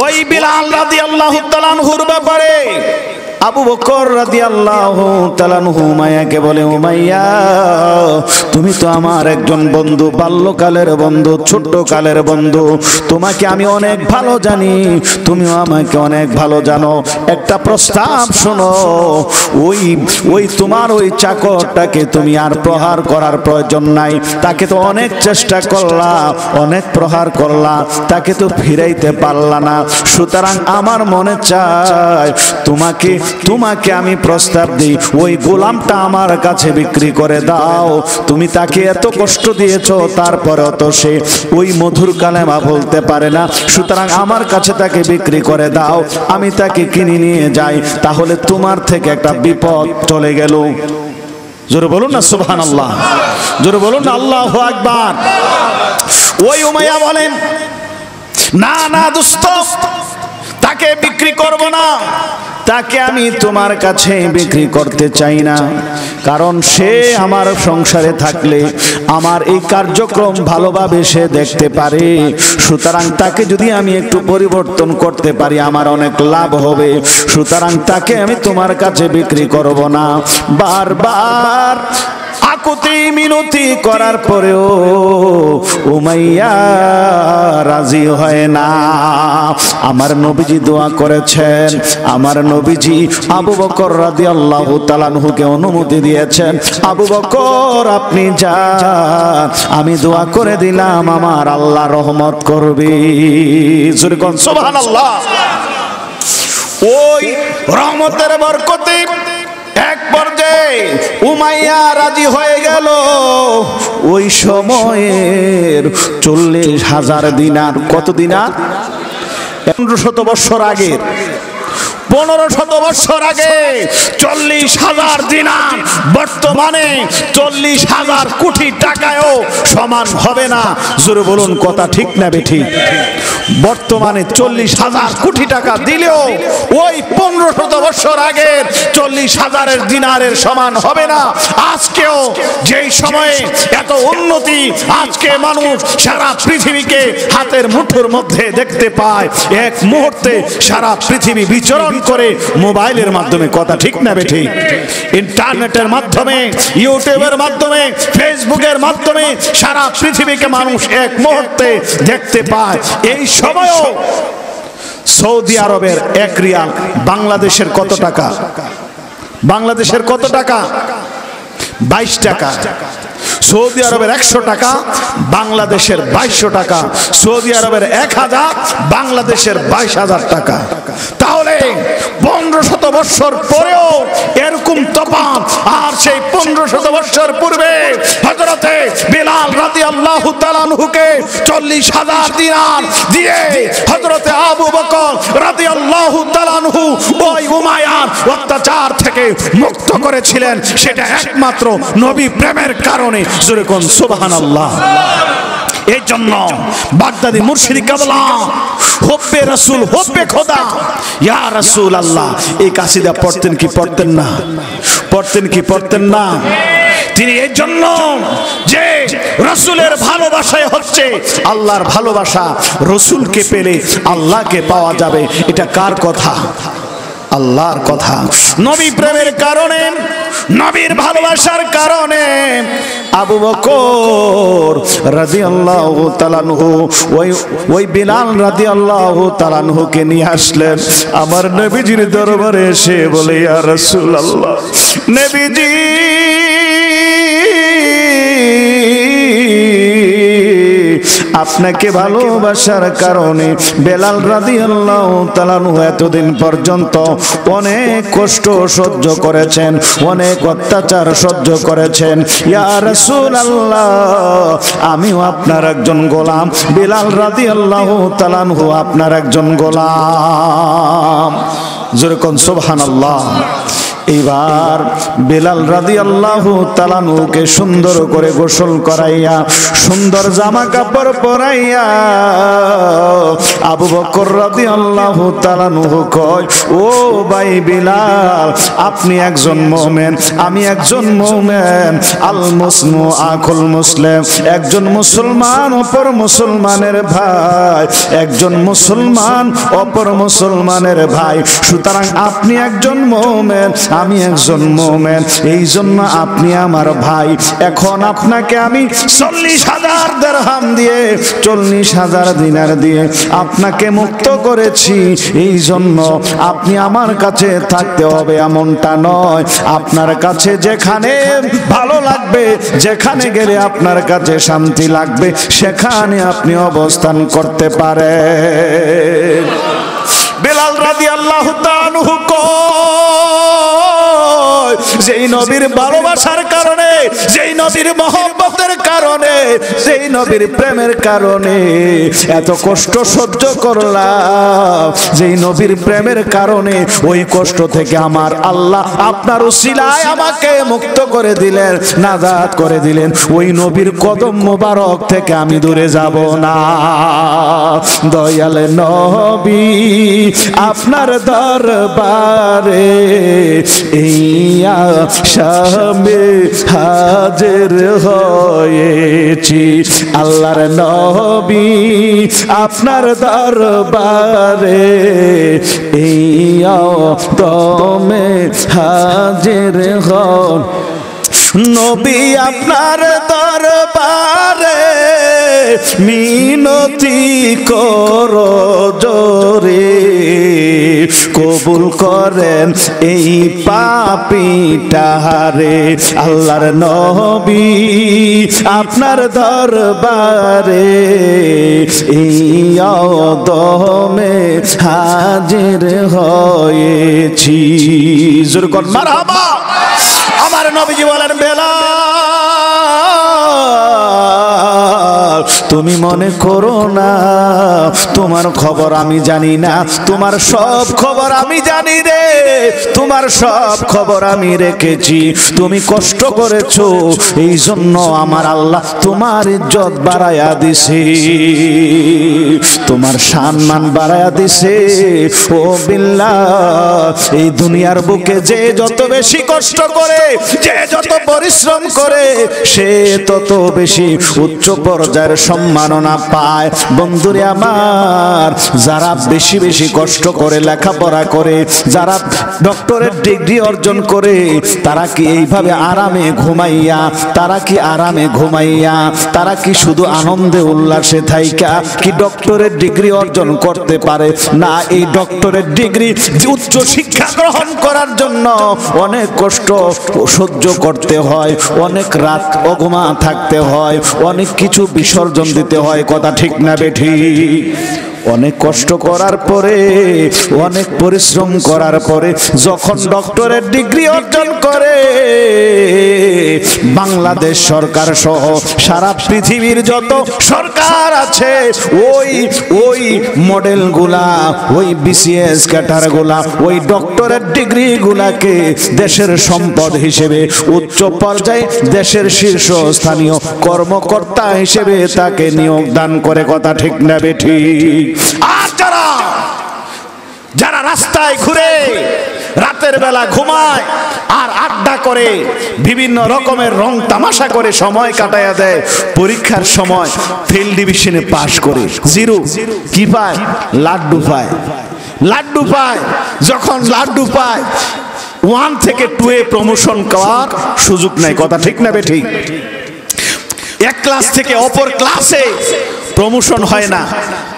ওই বেলাল রাদিয়াল্লাহু তাআলা আনহুর ব্যাপারে আবু বকর রাদিয়াল্লাহু তাআলা আনহু উমাইয়াকে বলে, উমাইয়া তুমি তো আমার একজন বন্ধু, বাল্যকালের বন্ধু, ছোটকালের বন্ধু, তোমাকে আমি অনেক ভালো জানি, তুমিও আমাকে অনেক ভালো জানো। একটা প্রস্তাব শোনো, ওই তোমার ওই চাকরটাকে তুমি আর প্রহার করার প্রয়োজন নাই, তাকে তো অনেক চেষ্টা করলা, অনেক প্রহার করলা, তাকে তো ফিরাইতে পারলা না। সুতরাং আমার মনে চায় তোমাকে আমি প্রস্তাব দিই, ওই গোলামটা আমার কাছে বিক্রি করে দাও। তুমি তাকে এত কষ্ট দিয়েছো, তারপরেও তো সে ওই মধুর কালেমা বলতে পারে না, সুতরাং আমার কাছে তাকে বিক্রি করে দাও, আমি তাকে কিনে নিয়ে যাই, তাহলে তোমার থেকে একটা বিপদ চলে গেল। জোরে বলুন না সুবহানাল্লাহ, জোরে বলুন না আল্লাহু আকবার। ওই উমাইয়া বলেন, না না দোস্ত, তাকে বিক্রি করব না, তাকে আমি তোমার কাছে বিক্রি করতে চাই না, কারণ সে আমার সংসারে থাকলে আমার এই কার্যক্রম ভালোভাবে সে দেখতে পারে। সুতরাং তাকে যদি আমি একটু পরিবর্তন করতে পারি আমার অনেক লাভ হবে, সুতরাং তাকে আমি তোমার কাছে বিক্রি করব না। বারবার আকুতি মিনতি করার পরেও উমাইয়া রাজি হয় না। আমার নবীজি দোয়া করেছেন, আমার নবীজি আবু বকর রাদিয়াল্লাহু তাআলা আনহুকে অনুমতি দিয়েছেন, আবু বকর আপনি যান, আমি দোয়া করে দিলাম, আমার আল্লাহ রহমত করবে। জোরে কোন সুবহানাল্লাহ। ওই রহমতের বরকতে এক পর্যায়ে উমাইয়া রাজি হয়ে গেল। ওই সময়ের 40,000 দিনার, কত দিনার? 1500 বৎসর আগের, 1500 বৎসর আগে 40,000 দিনার বর্তমানে 40,000 কোটি টাকায়ও সমান হবে না। জোরে বলুন, কথা ঠিক না বেঠিক? বর্তমানে 40,000 কোটি টাকা দিলেও ওই 1500 বৎসর আগের 40,000 দিনারের সমান হবে না। আজকেও যেই সময়ে এত উন্নতি, আজকে মানুষ সারা পৃথিবীকে হাতের মুঠোর মধ্যে দেখতে পায়, এক মুহূর্তে সারা পৃথিবী বিচরণ করে মোবাইলের মাধ্যমে। কথা ঠিক না বেঠিক? ইন্টারনেটের মাধ্যমে, ইউটিউবের মাধ্যমে, ফেসবুকের মাধ্যমে সারা পৃথিবীকে মানুষ এক মুহূর্তে দেখতে পায়। এই সময়ও সৌদি আরবের 1 রিয়াল বাংলাদেশের কত টাকা? বাংলাদেশের কত টাকা? 22 টাকা। সৌদি আরবের 100 টাকা, বাংলাদেশের 2200 টাকা। সৌদি আরবের 1000, বাংলাদেশের 22,000 টাকা। তাহলে 1500 বৎসর পরেও এরকম তফাৎ। আর সেই 1500 বৎসর পূর্বে হযরতে বিলাল রাদিয়াল্লাহু তাআলা আনহুকে 40,000 দিনার দিয়ে হযরতে আবু বকর রাদিয়াল্লাহু তাআলা আনহু ওই উমাইয়ার অত্যাচার থেকে মুক্ত করেছিলেন, সেটা একমাত্র নবী প্রেমের কারণে। জোরে কোন সুবহানাল্লাহ। এই জন্য বাগদাদি মুর্শিদি কাবলা হুব্বে রাসূল হুব্বে খোদা ইয়া রাসূলুল্লাহ এই কাসিদা পড়তেন কি পড়তেন না? পড়তেন কি পড়তেন না? তিনি এই জন্য যে রাসূলের ভালোবাসায় হচ্ছে আল্লাহর ভালোবাসা, রাসূলকে পেলে আল্লাহকে পাওয়া যাবে। এটা কার কথা? আল্লাহর কথা। নবী প্রেমের কারণে, নবীর ভালোবাসার কারণে আবু বকর রাদিয়াল্লাহু তাআলা আনহু ওই বিলাল রাদিয়াল্লাহু তাআলা আনহুকে নিয়ে আসলেন আমার নবীজির দরবারে। এসে বলে, ইয়া রাসূলুল্লাহ, নবীজি আপনাকে ভালোবাসার কারণে বেলাল রাদিয়াল্লাহু তাআলা আনহু এতদিন পর্যন্ত অনেক কষ্ট সহ্য করেছেন, অনেক অত্যাচার সহ্য করেছেন। ইয়া রাসূলুল্লাহ, আমিও আপনার একজন গোলাম, বেলাল রাদিয়াল্লাহু তাআলা আনহু আপনার একজন গোলাম। জোরে কোন সুবহানাল্লাহ। এবার বেলাল রাদিয়াল্লাহু তাআলাকে সুন্দর করে গোসল করাইয়া সুন্দর জামা কাপড় পরাইয়া আবু বকর রাদিয়াল্লাহু তাআলা কয়, ও ভাই বেলাল, আপনি একজন মুমিন, আমি একজন মুমিন, আল মুসলিমু আখুল মুসলিম, একজন মুসলমান অপর মুসলমানের ভাই, একজন মুসলমান অপর মুসলমানের ভাই, সুতরাং আপনি একজন মুমিন, আমি একজন মুমিন, এই জন্য আপনি আমার ভাই। এখন আপনাকে আমি 40,000 দিরহাম দিয়ে 40,000 দিনার দিয়ে আপনাকে মুক্ত করেছি, এই জন্য আপনি আমার কাছে থাকতে হবে এমনটা নয়। আপনার কাছে যেখানে ভালো লাগবে, যেখানে গেলে আপনার কাছে শান্তি লাগবে, সেখানে আপনি অবস্থান করতে পারেন। বেলাল রাদিয়াল্লাহু তাআলা যেই নবীর ভালোবাসার কারণে, যেই নবীর মহব্বতের কারণে, যেই নবীর প্রেমের কারণে এত কষ্ট সহ্য করলাম, যেই নবীর প্রেমের কারণে ওই কষ্ট থেকে আমার আল্লাহ আপনার উসিলায় আমাকে মুক্ত করে দিলেন, নাজাত করে দিলেন, ওই নবীর কদম মোবারক থেকে আমি দূরে যাব না। দয়াল নবী আপনার দরবারে এই শামে হাজির হয়েছি, আল্লাহর নবী আপনার দরবারে এই তমে হাজির হন, নবী আপনার দরবারে মিনতি করো জোরে, কবুল করেন এই পাপীটারে, আল্লাহর নবী আপনার দরবারে এই অদমে হাজির হয়েছি। জোরে কর মারহাবা। আমার নবীজি বলেন, বেলাল, তুমি মনে করো না তোমার খবর আমি জানি না, তোমার সব খবর আমি জানি রে, তোমার সব খবর আমি রেখেছি, তুমি কষ্ট করেছো, এই জন্য আমার আল্লাহ তোমার ইজ্জত বাড়ায়া দিছে, তোমার সম্মান বাড়ায়া দিছে। ও বিল্লাহ, এই দুনিয়ার বুকে যে যত বেশি কষ্ট করে, যে যত পরিশ্রম করে, সে তত বেশি উচ্চ পর্যায়ের সম্মাননা পায়। বন্ধুরে আমার, যারা বেশি বেশি কষ্ট করে লেখাপড়া করে, যারা ডক্টরেট ডিগ্রি অর্জন করে, তারা কি এইভাবে আরামে ঘুমাইয়া, তারা কি শুধু আনন্দে উল্লাসে থাইকা কি ডক্টরেট ডিগ্রি অর্জন করতে পারে না? এই ডক্টরেট ডিগ্রি, উচ্চ শিক্ষা গ্রহণ করার জন্য অনেক কষ্ট সহ্য করতে হয়, অনেক রাত অঘুমা থাকতে হয়, অনেক কিছু বিসর্জন দিতে হয়। কথা ঠিক না বেঠিক? অনেক কষ্ট করার পরে, অনেক পরিশ্রম করার পরে যখন ডক্টরেট ডিগ্রি অর্জন করে, বাংলাদেশ সরকার সহ সারা পৃথিবীর যত সরকার আছে, ওই ওই মডেলগুলা, ওই বিসিএস ক্যাডারগুলা, ওই ডক্টরেট ডিগ্রিগুলাকে দেশের সম্পদ হিসেবে, উচ্চ পর্যায়ে দেশের শীর্ষস্থানীয় কর্মকর্তা হিসেবে তাকে নিয়োগ দান করে। কথা ঠিক না বেঠিক? আর যারা যারা রাস্তায় ঘুরে, রাতের বেলা ঘুমায় আর আড্ডা করে, বিভিন্ন রকমের রং তামাশা করে সময় কাটাইয়া দেয়, পরীক্ষার সময় ফেল ডিভিশনে পাশ করে জিরো, কি পায়? লাড্ডু পায়। যখন লাড্ডু পায়, 1 থেকে 2 প্রমোশন করার সুযোগ নাই। কথা ঠিক না বেঠিক? এক ক্লাস থেকে অপর ক্লাসে প্রমোশন হয় না,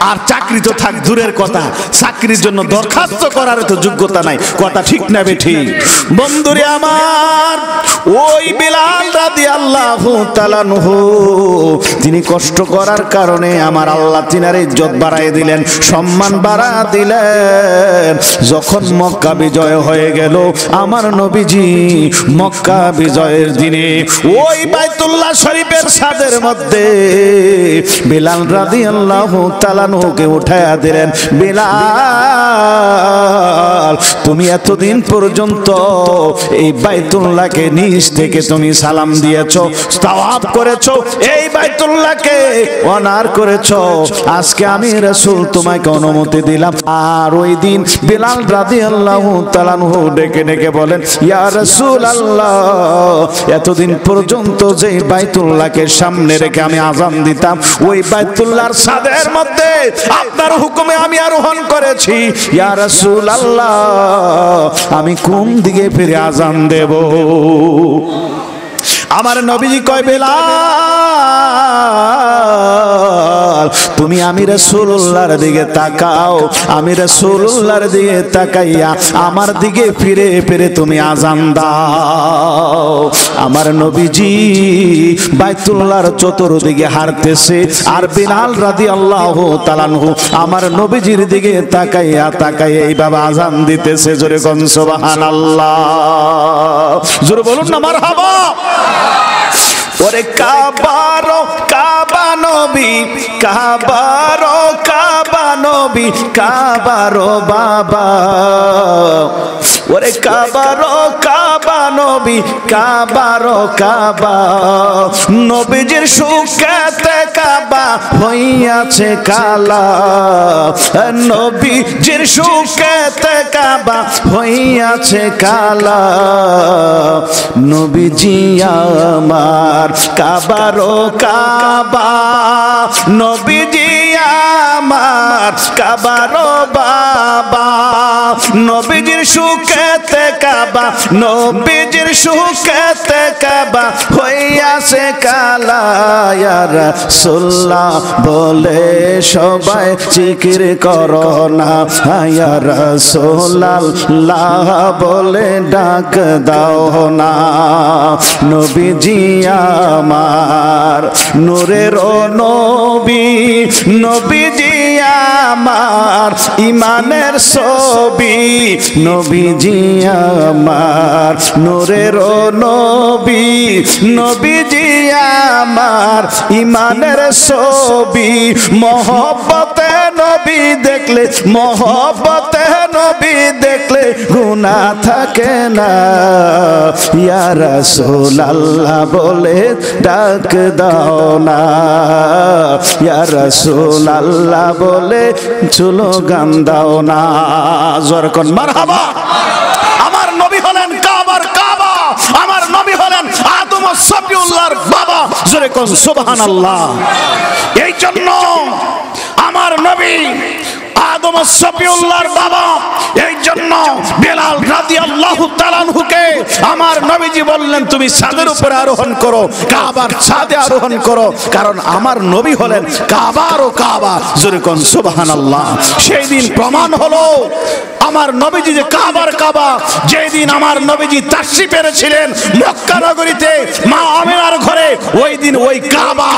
আর চাকরি তো থাক দূরের কথা, চাকরির জন্য দরখাস্ত করার তো যোগ্যতা নাই। কথা ঠিক না বেঠিক? বন্ধুরে আমার, ওই বেলাল রাদিয়াল্লাহু তাআলা আনহু, তিনি কষ্ট করার কারণে আমার আল্লাহ তিনার ইজ্জত বাড়ায় দিলেন, সম্মান বাড়া দিলেন। যখন মক্কা বিজয় হয়ে গেল, আমার নবীজি মক্কা বিজয়ের দিনে ওই বাইতুল্লাহ শরীফের ছাদের মধ্যে বেলাল রাদিয়াল্লাহু তাআলা নুকে উঠায়া দিলেন, বিলাল তুমি এতদিন পর্যন্ত এই বাইতুল্লাহকে নিচ থেকে তুমি সালাম দিয়েছো, তাওয়াব করেছো, এই বাইতুল্লাহকে অনার করেছো, আজকে আমি রাসূল তোমাকে অনুমতি দিলাম। আর ওই দিন বিলাল রাদিয়াল্লাহু তাআলা নু ডেকে ডেকে বলেন, ইয়া রাসূলুল্লাহ এতদিন পর্যন্ত যে বাইতুল্লাহকে সামনে রেখে আমি আযান দিতাম ওই বাইতুল্লাহর ছাদের মধ্যে আপনার হুকুমে আমি আরোহণ করেছি, ইয়া রাসূলুল্লাহ আমি কোন দিকে ফিরে আযান দেব? আমার নবীজি কয়, বিলাল তুমি আমি রাসূলুল্লাহর দিকে তাকাও, আমি রাসূলুল্লাহর দিকে তাকাইয়া আমার দিকে ফিরে ফিরে তুমি আযান দাও। আমার নবীজি বাইতুল্লাহর চতুর্দিকে হাঁটতেছে, আর বিলাল রাদিয়াল্লাহু তাআলা আনহু আমার নবীজির দিকে তাকাইয়া তাকাইয়া এইভাবে আযান দিতেছে। জোরে কোন সুবহানাল্লাহ, জোরে বলুন না মারহাবা। ওরে কাবারো কাবা নবী, কাবারো কাবা নবী, কাবারো বাবা, ওরে কাবারো কাবা নবী, কাবারো কাবা, নবীজির সুখেতে কাবা হইয়াছে কালা, নবীজির সুখেতে কাবা হইয়াছে কালা, নবীজি আমার কাবারো কাবা, নবীজি আমার কাবারো বাবা, নবীজির সুখেতে কাবা, নবীজির সুখেতে কাবা হইয়াছে কালা। ইয়া রাসূলুল্লাহ বলে সবাই জিকির করো না, ইয়া রাসূলুল্লাহ বলে ডাক দাও না, নবীজি আমার নূরের নবী, নবীজি আমার ইমানের ছবি, নবীজি আমার নূরের নবী, নবীজি আমার ইমানের ছবি, মহব্বতে নবী দেখলে, মহব্বতে নবী দেখলে গুনাহ থাকে না, ইয়া রাসূলুল্লাহ বলে ডাক দাও না, ইয়া রাসূলুল্লাহ বলে চলো গান দাও না। জোরে কোন মারহাবা। আমার নবী হলেন কাবার কাবা, আমার নবী হলেন আদম ও সফিউল্লাহর বাবা। জোরে কোন সুবহানাল্লাহ। এই জন্য আমার নবী আদম ও সফিউল্লাহর বাবা, এই জন্য বিলাল রাদিয়াল্লাহু তাআলা আনহুকে আমার নবীজি বললেন তুমি ছাদের উপরে আরোহণ করো, কাবার ছাদে আরোহণ করো, কারণ আমার নবী হলেন কাবার ও কাবা। জোরে কোন সুবহানাল্লাহ। সেই দিন প্রমাণ হলো আমার নবীজি যে কাবার কাবা। যেই দিন আমার নবীজি তাশরিফ এনেছিলেন মক্কা নগরীতে মা আমিনার ঘরে, ওই দিন ওই কাবা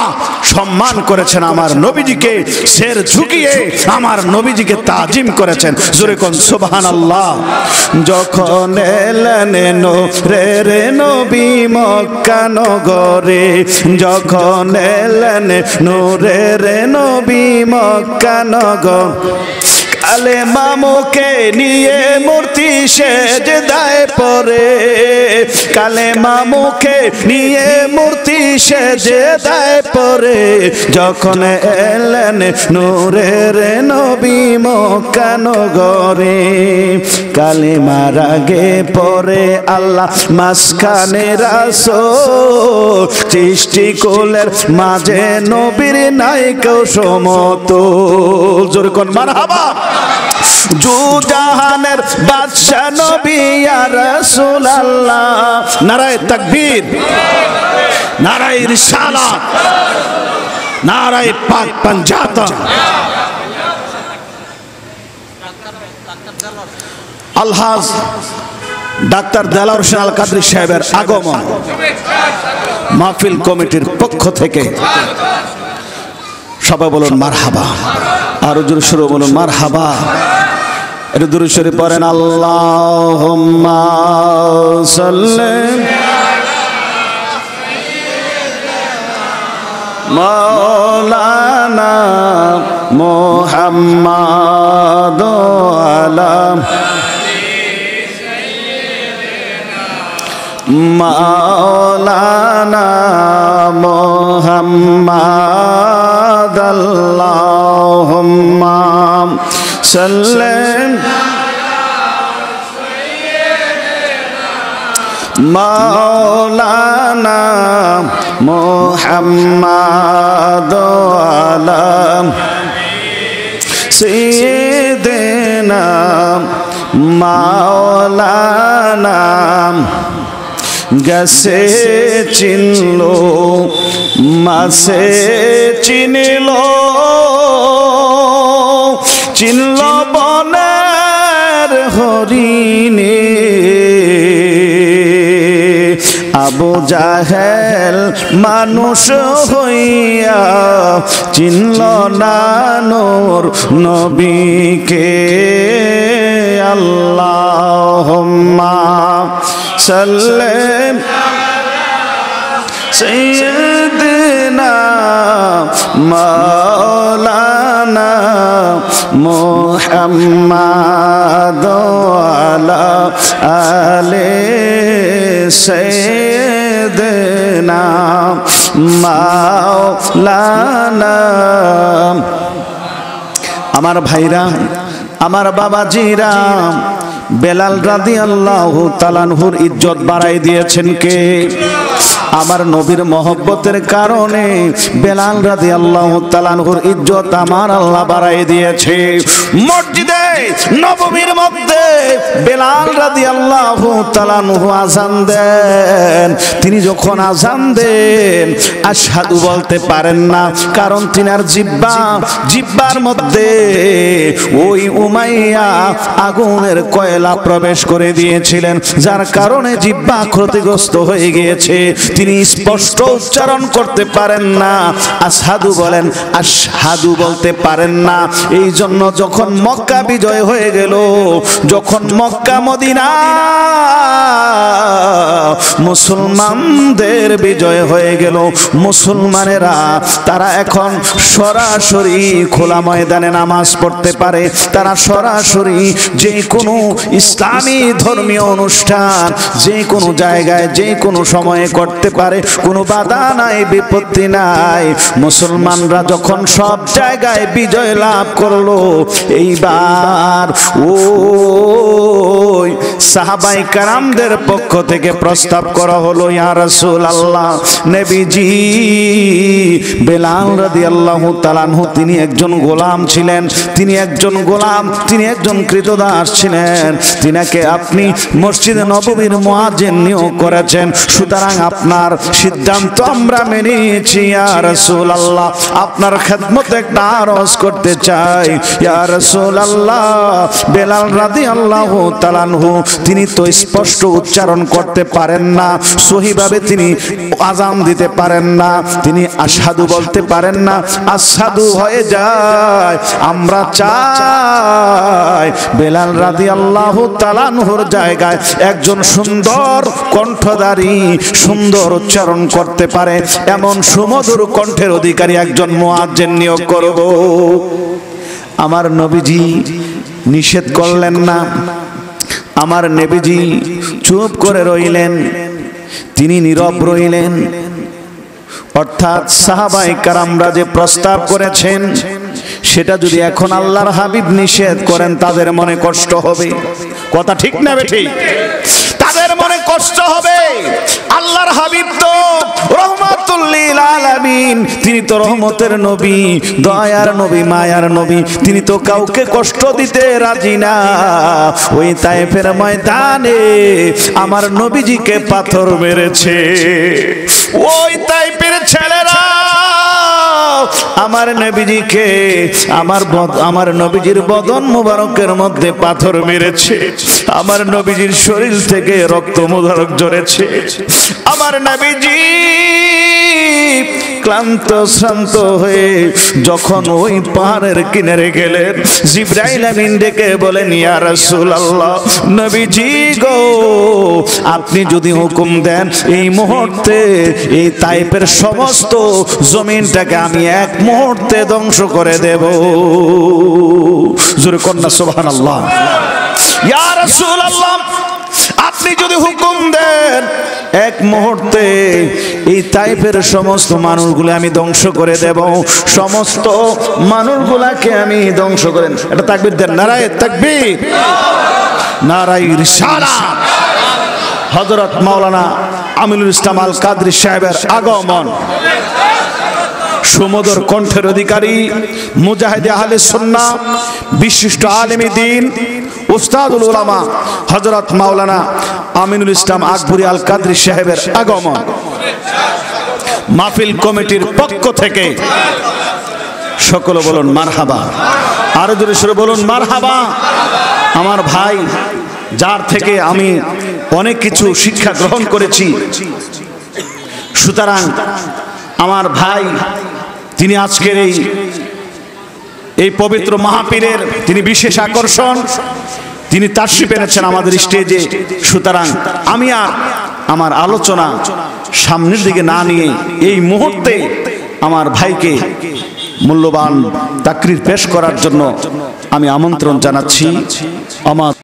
সম্মান করেছেন, আমার নবীজিকে শির ঝুঁকিয়ে আমার নবীজিকে তাজিম করেছেন। জোরে কোন সুবহানাল্লাহ। যখন এলেন নূরের নবী মক্কা নগরে, যখন এলেন নূরের নবী মক্কা নগর, আলে মামুকে নিয়ে মূর্তি সেজদায় পড়ে, কালে মামুকে নিয়ে মূর্তি সেজদায় পড়ে, যখন এলেন নূরের নবী মক্কা নগরে, কালিমার আগে পরে আল্লাহ মাসখানে রাসূল, সৃষ্টিকুলের মাঝে নবীর নাই কেউ সমতুল। জোরে কোন মারহাবা। জুজাহানের বাদশা নবী ইয়া রাসূলুল্লাহ, নারায়ে তাকবীর, নারায়ে রিসালাত, নারায়ে পাক পঞ্জাতা, আলহাজ ডাক্তার দেলাওয়ার হোসেন আল কাদরী সাহেবের আগমন মাহফিল কমিটির পক্ষ থেকে সবাই বলুন মারহাবা। আরো জোরে শুরু বলুন মারহাবা। এটা জোরে শুরু পড়েন আল্লাহুম্মা সাল্লি मौलाना मोहम्मद मौलाना मोहम्मद अल्लाहुम्मा सल्लम मौलाना मोहम्मद सैयदना मौलाना गसे चिनलो मसे चिनलो चिनलो बनेर हरिने আবু জাহেল মানুষ হইয়া চিনল না নূর নবীকে। আল্লাহুম্মা সাল্লি সাইয়্যিদিনা মাওলানা মুহাম্মাদ আলা আলি সাইয়্যিদিনা মাওলানা। আমার ভাইরা, আমার বাবাজিরা, বেলাল রাদিয়াল্লাহু তাআলা আনহুর ইজ্জত বাড়াই দিয়েছেন কে? আমার নবীর মহব্বতের কারণে বেলাল রাদিয়াল্লাহু তাআলা আনহুর ইজ্জত আমার আল্লাহ বাড়াই দিয়েছে। মসজিদে নববীর মধ্যে বেলাল রাদিয়াল্লাহু তাআলা আনহু আযান দেন। তিনি যখন আযান দেন আশহাদু বলতে পারেন না, কারণ তিনার জিব্বার মধ্যে ওই উমাইয়া আগুনের কয়লা প্রবেশ করে দিয়েছিলেন, যার কারণে জিহ্বা ক্ষতিগ্রস্ত হয়ে গিয়েছে। তিনি স্পষ্ট উচ্চারণ করতে পারেন না, আশহাদু বলেন, আশহাদু বলতে পারেন না। এই জন্য যখন মক্কা বিজয় হয়ে গেল, যখন মক্কা মদিনা মুসলমানদের বিজয় হয়ে গেল, মুসলমানেরা তারা এখন সরাসরি খোলা ময়দানে নামাজ পড়তে পারে, তারা সরাসরি যে কোনো ইসলামী ধর্মীয় অনুষ্ঠান যে কোনো জায়গায় যে কোনো সময়ে করতে পারে, কোনো বাধা নাই, বিপত্তি নাই। মুসলমানরা যখন সব জায়গায় বিজয় লাভ করলো, এইবার ওই সাহাবায়ে কারামদের পক্ষ থেকে প্রস্তাব করা হলো, ইয়া রাসূলুল্লাহ, নবীজি, বেলাল রাদিয়াল্লাহু তাআলা আনহু তিনি একজন গোলাম ছিলেন, তিনি একজন কৃতদাস ছিলেন, তিনাকে আপনি মসজিদে নববীর মুয়াজ্জিন নিয়োগ করেছেন, সুতরাং আপনার সিদ্ধান্ত আমরা মেনেছি। ইয়া রাসূলুল্লাহ, আপনার খিদমতে একটা আরজ করতে চাই। ইয়া রাসূলুল্লাহ, বেলাল রাদিয়াল্লাহু তাআলা আনহু তিনি তো স্পষ্ট উচ্চারণ করতে পারেন না, সহিভাবে তিনি আযান দিতে পারেন না, তিনি আশহাদু বলতে পারেন না, আশহাদু হয়ে যায়। আমরা চাই বেলাল রাদিয়াল্লাহু তাআলা আনহুর জায়গায় একজন সুন্দর কণ্ঠধারী, সুন্দর উচ্চারণ করতে পারে এমন সুমধুর কণ্ঠের অধিকারী একজন মুয়াজ্জিন নিয়োগ করব। আমার নবীজি নিষেধ করলেন না, আমার নবীজি চুপ করে রইলেন, তিনি নীরব রইলেন। অর্থাৎ সাহাবায়ে কারামরা যে প্রস্তাব করেছেন সেটা যদি এখন আল্লাহর হাবিব নিষেধ করেন, তাদের মনে কষ্ট হবে। কথা ঠিক না বেঠিক? তাদের মনে কষ্ট হবে। আল্লাহর হাবিব তো রহমাতুল লিল আলামিন, তিনি তো রহমতের নবী, দয়ার নবী, মায়ার নবী, তিনি তো কাউকে কষ্ট দিতে রাজি না। ওই তায়েফের ময়দানে আমার নবীজিকে পাথর মেরেছে। ওই তায়েফের ছেলেরা আমার নবীজিকে আমার নবীজির বদন মুবারকের মধ্যে পাথর মেরেছে, আমার নবীজির শরীর থেকে রক্ত মুবারক ঝরেছে। আমার নবীজি ক্লান্ত শ্রান্ত হয়ে যখন ওই পাহাড়ের কিনারে গেলেন, জিবরাইল আমিন ডেকে বলেন, ইয়া রাসূলুল্লাহ, নবীজি গো, আপনি যদি হুকুম দেন এই মুহূর্তে এই তায়েফের সমস্ত জমিনটাকে আমি এক মুহূর্তে ধ্বংস করে দেব। জোরে কোন না সুবহানাল্লাহ। ইয়া রাসূলুল্লাহ, আপনি যদি হুকুম দেন এক মুহূর্তে এই তায়েফের সমস্ত মানুষগুলো আমি ধ্বংস করে দেব, সমস্ত মানুষগুলাকে আমি ধ্বংস করেন। এটা তাকবীর দেন, নারায়ে তাকবীর, নারায়ে রিসালাত। হযরত মাওলানা আমিনুল ইসলাম আল কাদরী সাহেবের আগমন, সুমধুর কণ্ঠের অধিকারী মুজাহিদে আহলে সুন্নাহ বিশিষ্ট আলেমে দ্বীন উস্তাদুল উলামা হযরত মাওলানা আমিনুল ইসলাম আকবরী আল কাদরী সাহেবের আগমন, মাহফিল কমিটির পক্ষ থেকে সকলে বলুন মারহাবা। আরো জোরে সরে বলুন মারহাবা। আমার ভাই, যার থেকে আমি অনেক কিছু শিক্ষা গ্রহণ করেছি, সুতরাং আমার ভাই তিনি আজকের এই পবিত্র মাহফিলের তিনি বিশেষ আকর্ষণ, তিনি তাশরীফ এনেছেন আমাদের স্টেজে। সুতরাং আমি আর আমার আলোচনা সামনের দিকে না নিয়ে এই মুহূর্তে আমার ভাইকে মূল্যবান তাকরির পেশ করার জন্য আমি আমন্ত্রণ জানাচ্ছি। আমার